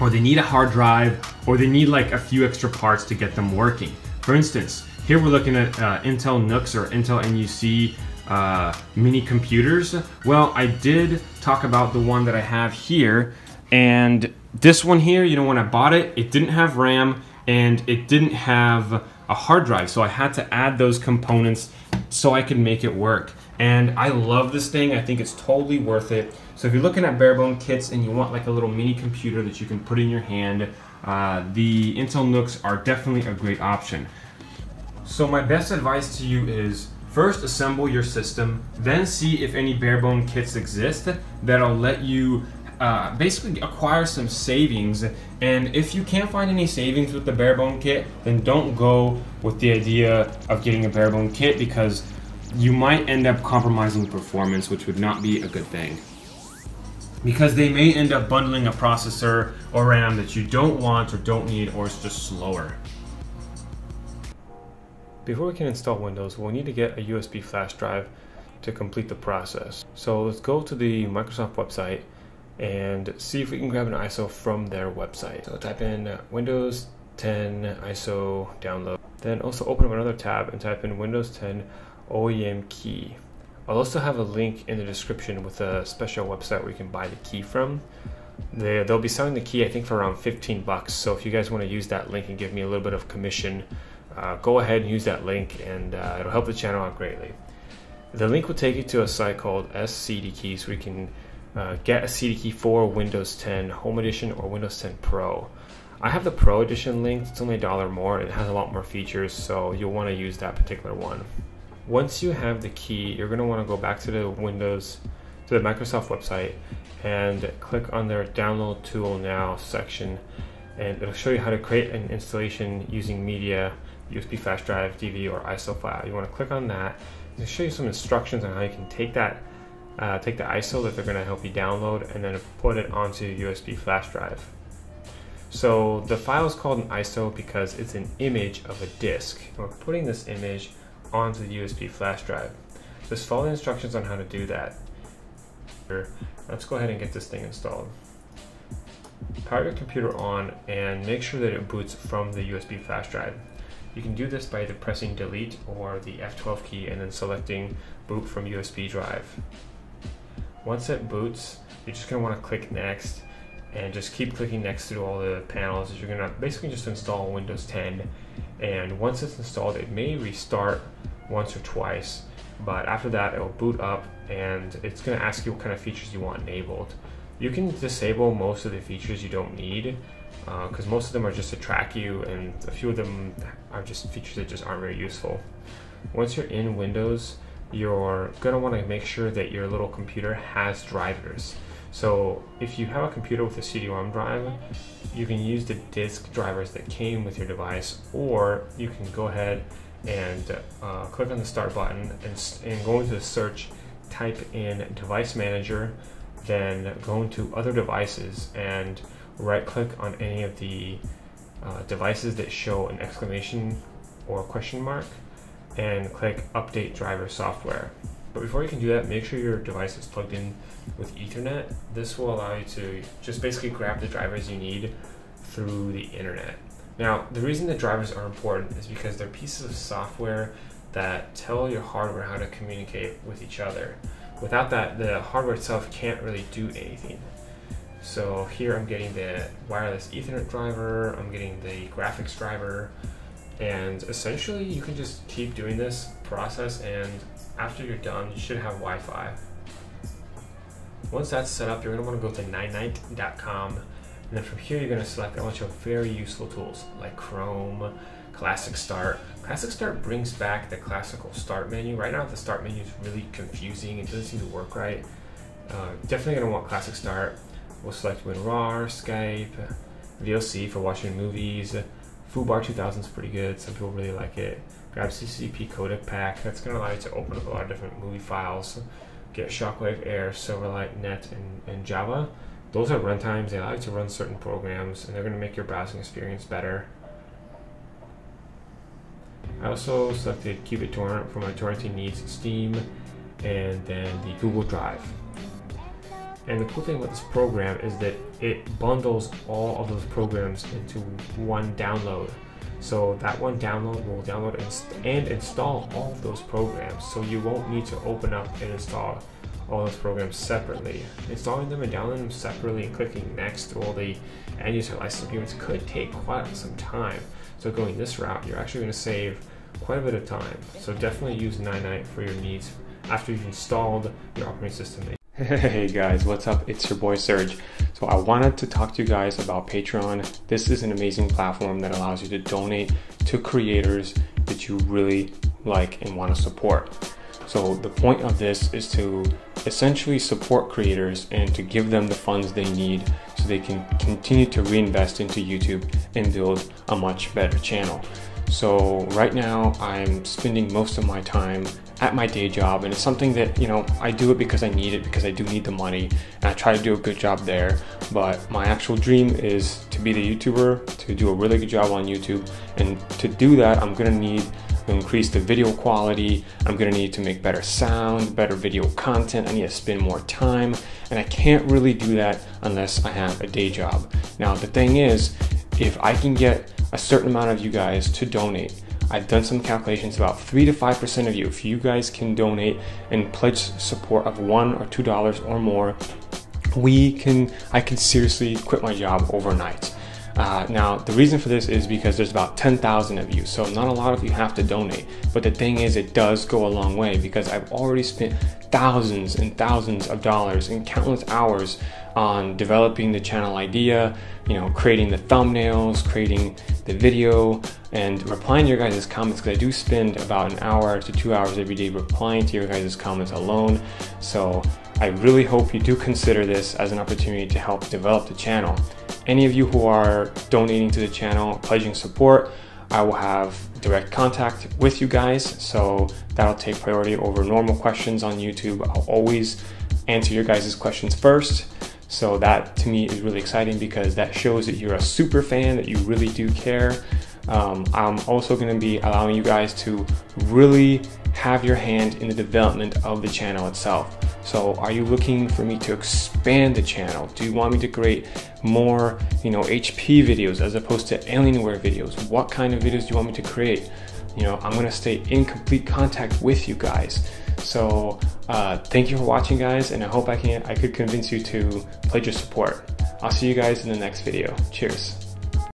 or they need a hard drive, or they need like a few extra parts to get them working. For instance, here we're looking at Intel NUCs or Intel NUC mini computers. Well, I did talk about the one that I have here, and this one here, you know, when I bought it, it didn't have RAM and it didn't have a hard drive, so I had to add those components so I could make it work. And I love this thing. I think it's totally worth it. So if you're looking at barebone kits and you want like a little mini computer that you can put in your hand, the Intel NUCs are definitely a great option. So my best advice to you is, first assemble your system, then see if any barebone kits exist that'll let you basically acquire some savings. And if you can't find any savings with the barebone kit, then don't go with the idea of getting a barebone kit, because you might end up compromising performance, which would not be a good thing, because they may end up bundling a processor or RAM that you don't want or don't need, or it's just slower. Before we can install Windows, we'll need to get a USB flash drive to complete the process. So let's go to the Microsoft website and see if we can grab an ISO from their website. So type in Windows 10 ISO download, then also open up another tab and type in Windows 10 OEM key. I'll also have a link in the description with a special website where you can buy the key from. They'll be selling the key, I think, for around 15 bucks. So if you guys want to use that link and give me a little bit of commission, go ahead and use that link, and it'll help the channel out greatly. The link will take you to a site called SCD keys, where you can get a CD key for Windows 10 Home Edition or Windows 10 Pro. I have the Pro Edition linked. It's only $1 more and it has a lot more features, so you'll want to use that particular one. Once you have the key, you're going to want to go back to the Microsoft website and click on their download tool now section, and it'll show you how to create an installation using media, USB flash drive, DV, or ISO file. You want to click on that. It'll show you some instructions on how you can take that take the ISO that they're going to help you download and then put it onto your USB flash drive. So the file is called an ISO because it's an image of a disk. We're putting this image onto the USB flash drive. Just follow the instructions on how to do that. Let's go ahead and get this thing installed. Power your computer on and make sure that it boots from the USB flash drive. You can do this by either pressing delete or the F12 key and then selecting boot from USB drive. Once it boots, you're just going to want to click next and just keep clicking next through all the panels. You're going to basically just install Windows 10, and once it's installed, it may restart once or twice, but after that it will boot up and it's going to ask you what kind of features you want enabled. You can disable most of the features you don't need, because most of them are just to track you, and a few of them are just features that just aren't very useful. Once you're in Windows, you're going to want to make sure that your little computer has drivers. So if you have a computer with a CD-ROM drive, you can use the disk drivers that came with your device, or you can go ahead and click on the start button and go into the search, type in device manager, then go into other devices and right click on any of the devices that show an exclamation or question mark and click update driver software. But before you can do that, make sure your device is plugged in with Ethernet. This will allow you to just basically grab the drivers you need through the internet. Now, the reason the drivers are important is because they're pieces of software that tell your hardware how to communicate with each other. Without that, the hardware itself can't really do anything. So here I'm getting the wireless Ethernet driver, I'm getting the graphics driver, and essentially you can just keep doing this process, and after you're done, you should have Wi-Fi. Once that's set up, you're going to want to go to 99.com, and then from here you're going to select a bunch of very useful tools like Chrome, Classic Start. Classic Start brings back the classical start menu. Right now the start menu is really confusing and doesn't seem to work right. Definitely going to want Classic Start. We'll select WinRAR, Skype, VLC for watching movies. FooBar 2000 is pretty good, some people really like it. Grab CCP codec pack, that's going to allow you to open up a lot of different movie files. Get Shockwave, Air, Silverlight, Net, and Java. Those are runtimes, they allow you to run certain programs, and they're going to make your browsing experience better. I also selected Qubit Torrent for my torrenting needs, Steam, and then the Google Drive. And the cool thing about this program is that it bundles all of those programs into one download. So that one download will download and install all of those programs. So you won't need to open up and install all those programs separately. Installing them and downloading them separately and clicking next to all the end user license agreements could take quite some time. So going this route, you're actually going to save quite a bit of time. So definitely use 99 for your needs after you've installed your operating system. Hey guys, what's up? It's your boy Serge. So I wanted to talk to you guys about Patreon. This is an amazing platform that allows you to donate to creators that you really like and want to support. So the point of this is to essentially support creators and to give them the funds they need so they can continue to reinvest into YouTube and build a much better channel. So right now I'm spending most of my time at my day job, and it's something that, you know, I do it because I need it, because I do need the money, and I try to do a good job there. But my actual dream is to be the YouTuber, to do a really good job on YouTube, and to do that I'm gonna need to increase the video quality, I'm gonna need to make better sound, better video content, I need to spend more time, and I can't really do that unless I have a day job. Now the thing is, if I can get a certain amount of you guys to donate, I've done some calculations, about 3 to 5% of you, if you guys can donate and pledge support of $1 or $2 or more, I can seriously quit my job overnight. Now the reason for this is because there's about 10,000 of you, so not a lot of you have to donate, but the thing is it does go a long way, because I've already spent thousands and thousands of dollars and countless hours on developing the channel idea, you know, creating the thumbnails, creating the video, and replying to your guys' comments, because I do spend about an hour to 2 hours every day replying to your guys' comments alone. So I really hope you do consider this as an opportunity to help develop the channel. Any of you who are donating to the channel, pledging support, I will have direct contact with you guys, so that'll take priority over normal questions on YouTube. I'll always answer your guys' questions first. So that to me is really exciting, because that shows that you're a super fan, that you really do care. I'm also going to be allowing you guys to really have your hand in the development of the channel itself. So are you looking for me to expand the channel? Do you want me to create more, you know, HP videos as opposed to Alienware videos? What kind of videos do you want me to create? You know, I'm going to stay in complete contact with you guys. So thank you for watching, guys, and I hope I could convince you to pledge your support. I'll see you guys in the next video. Cheers.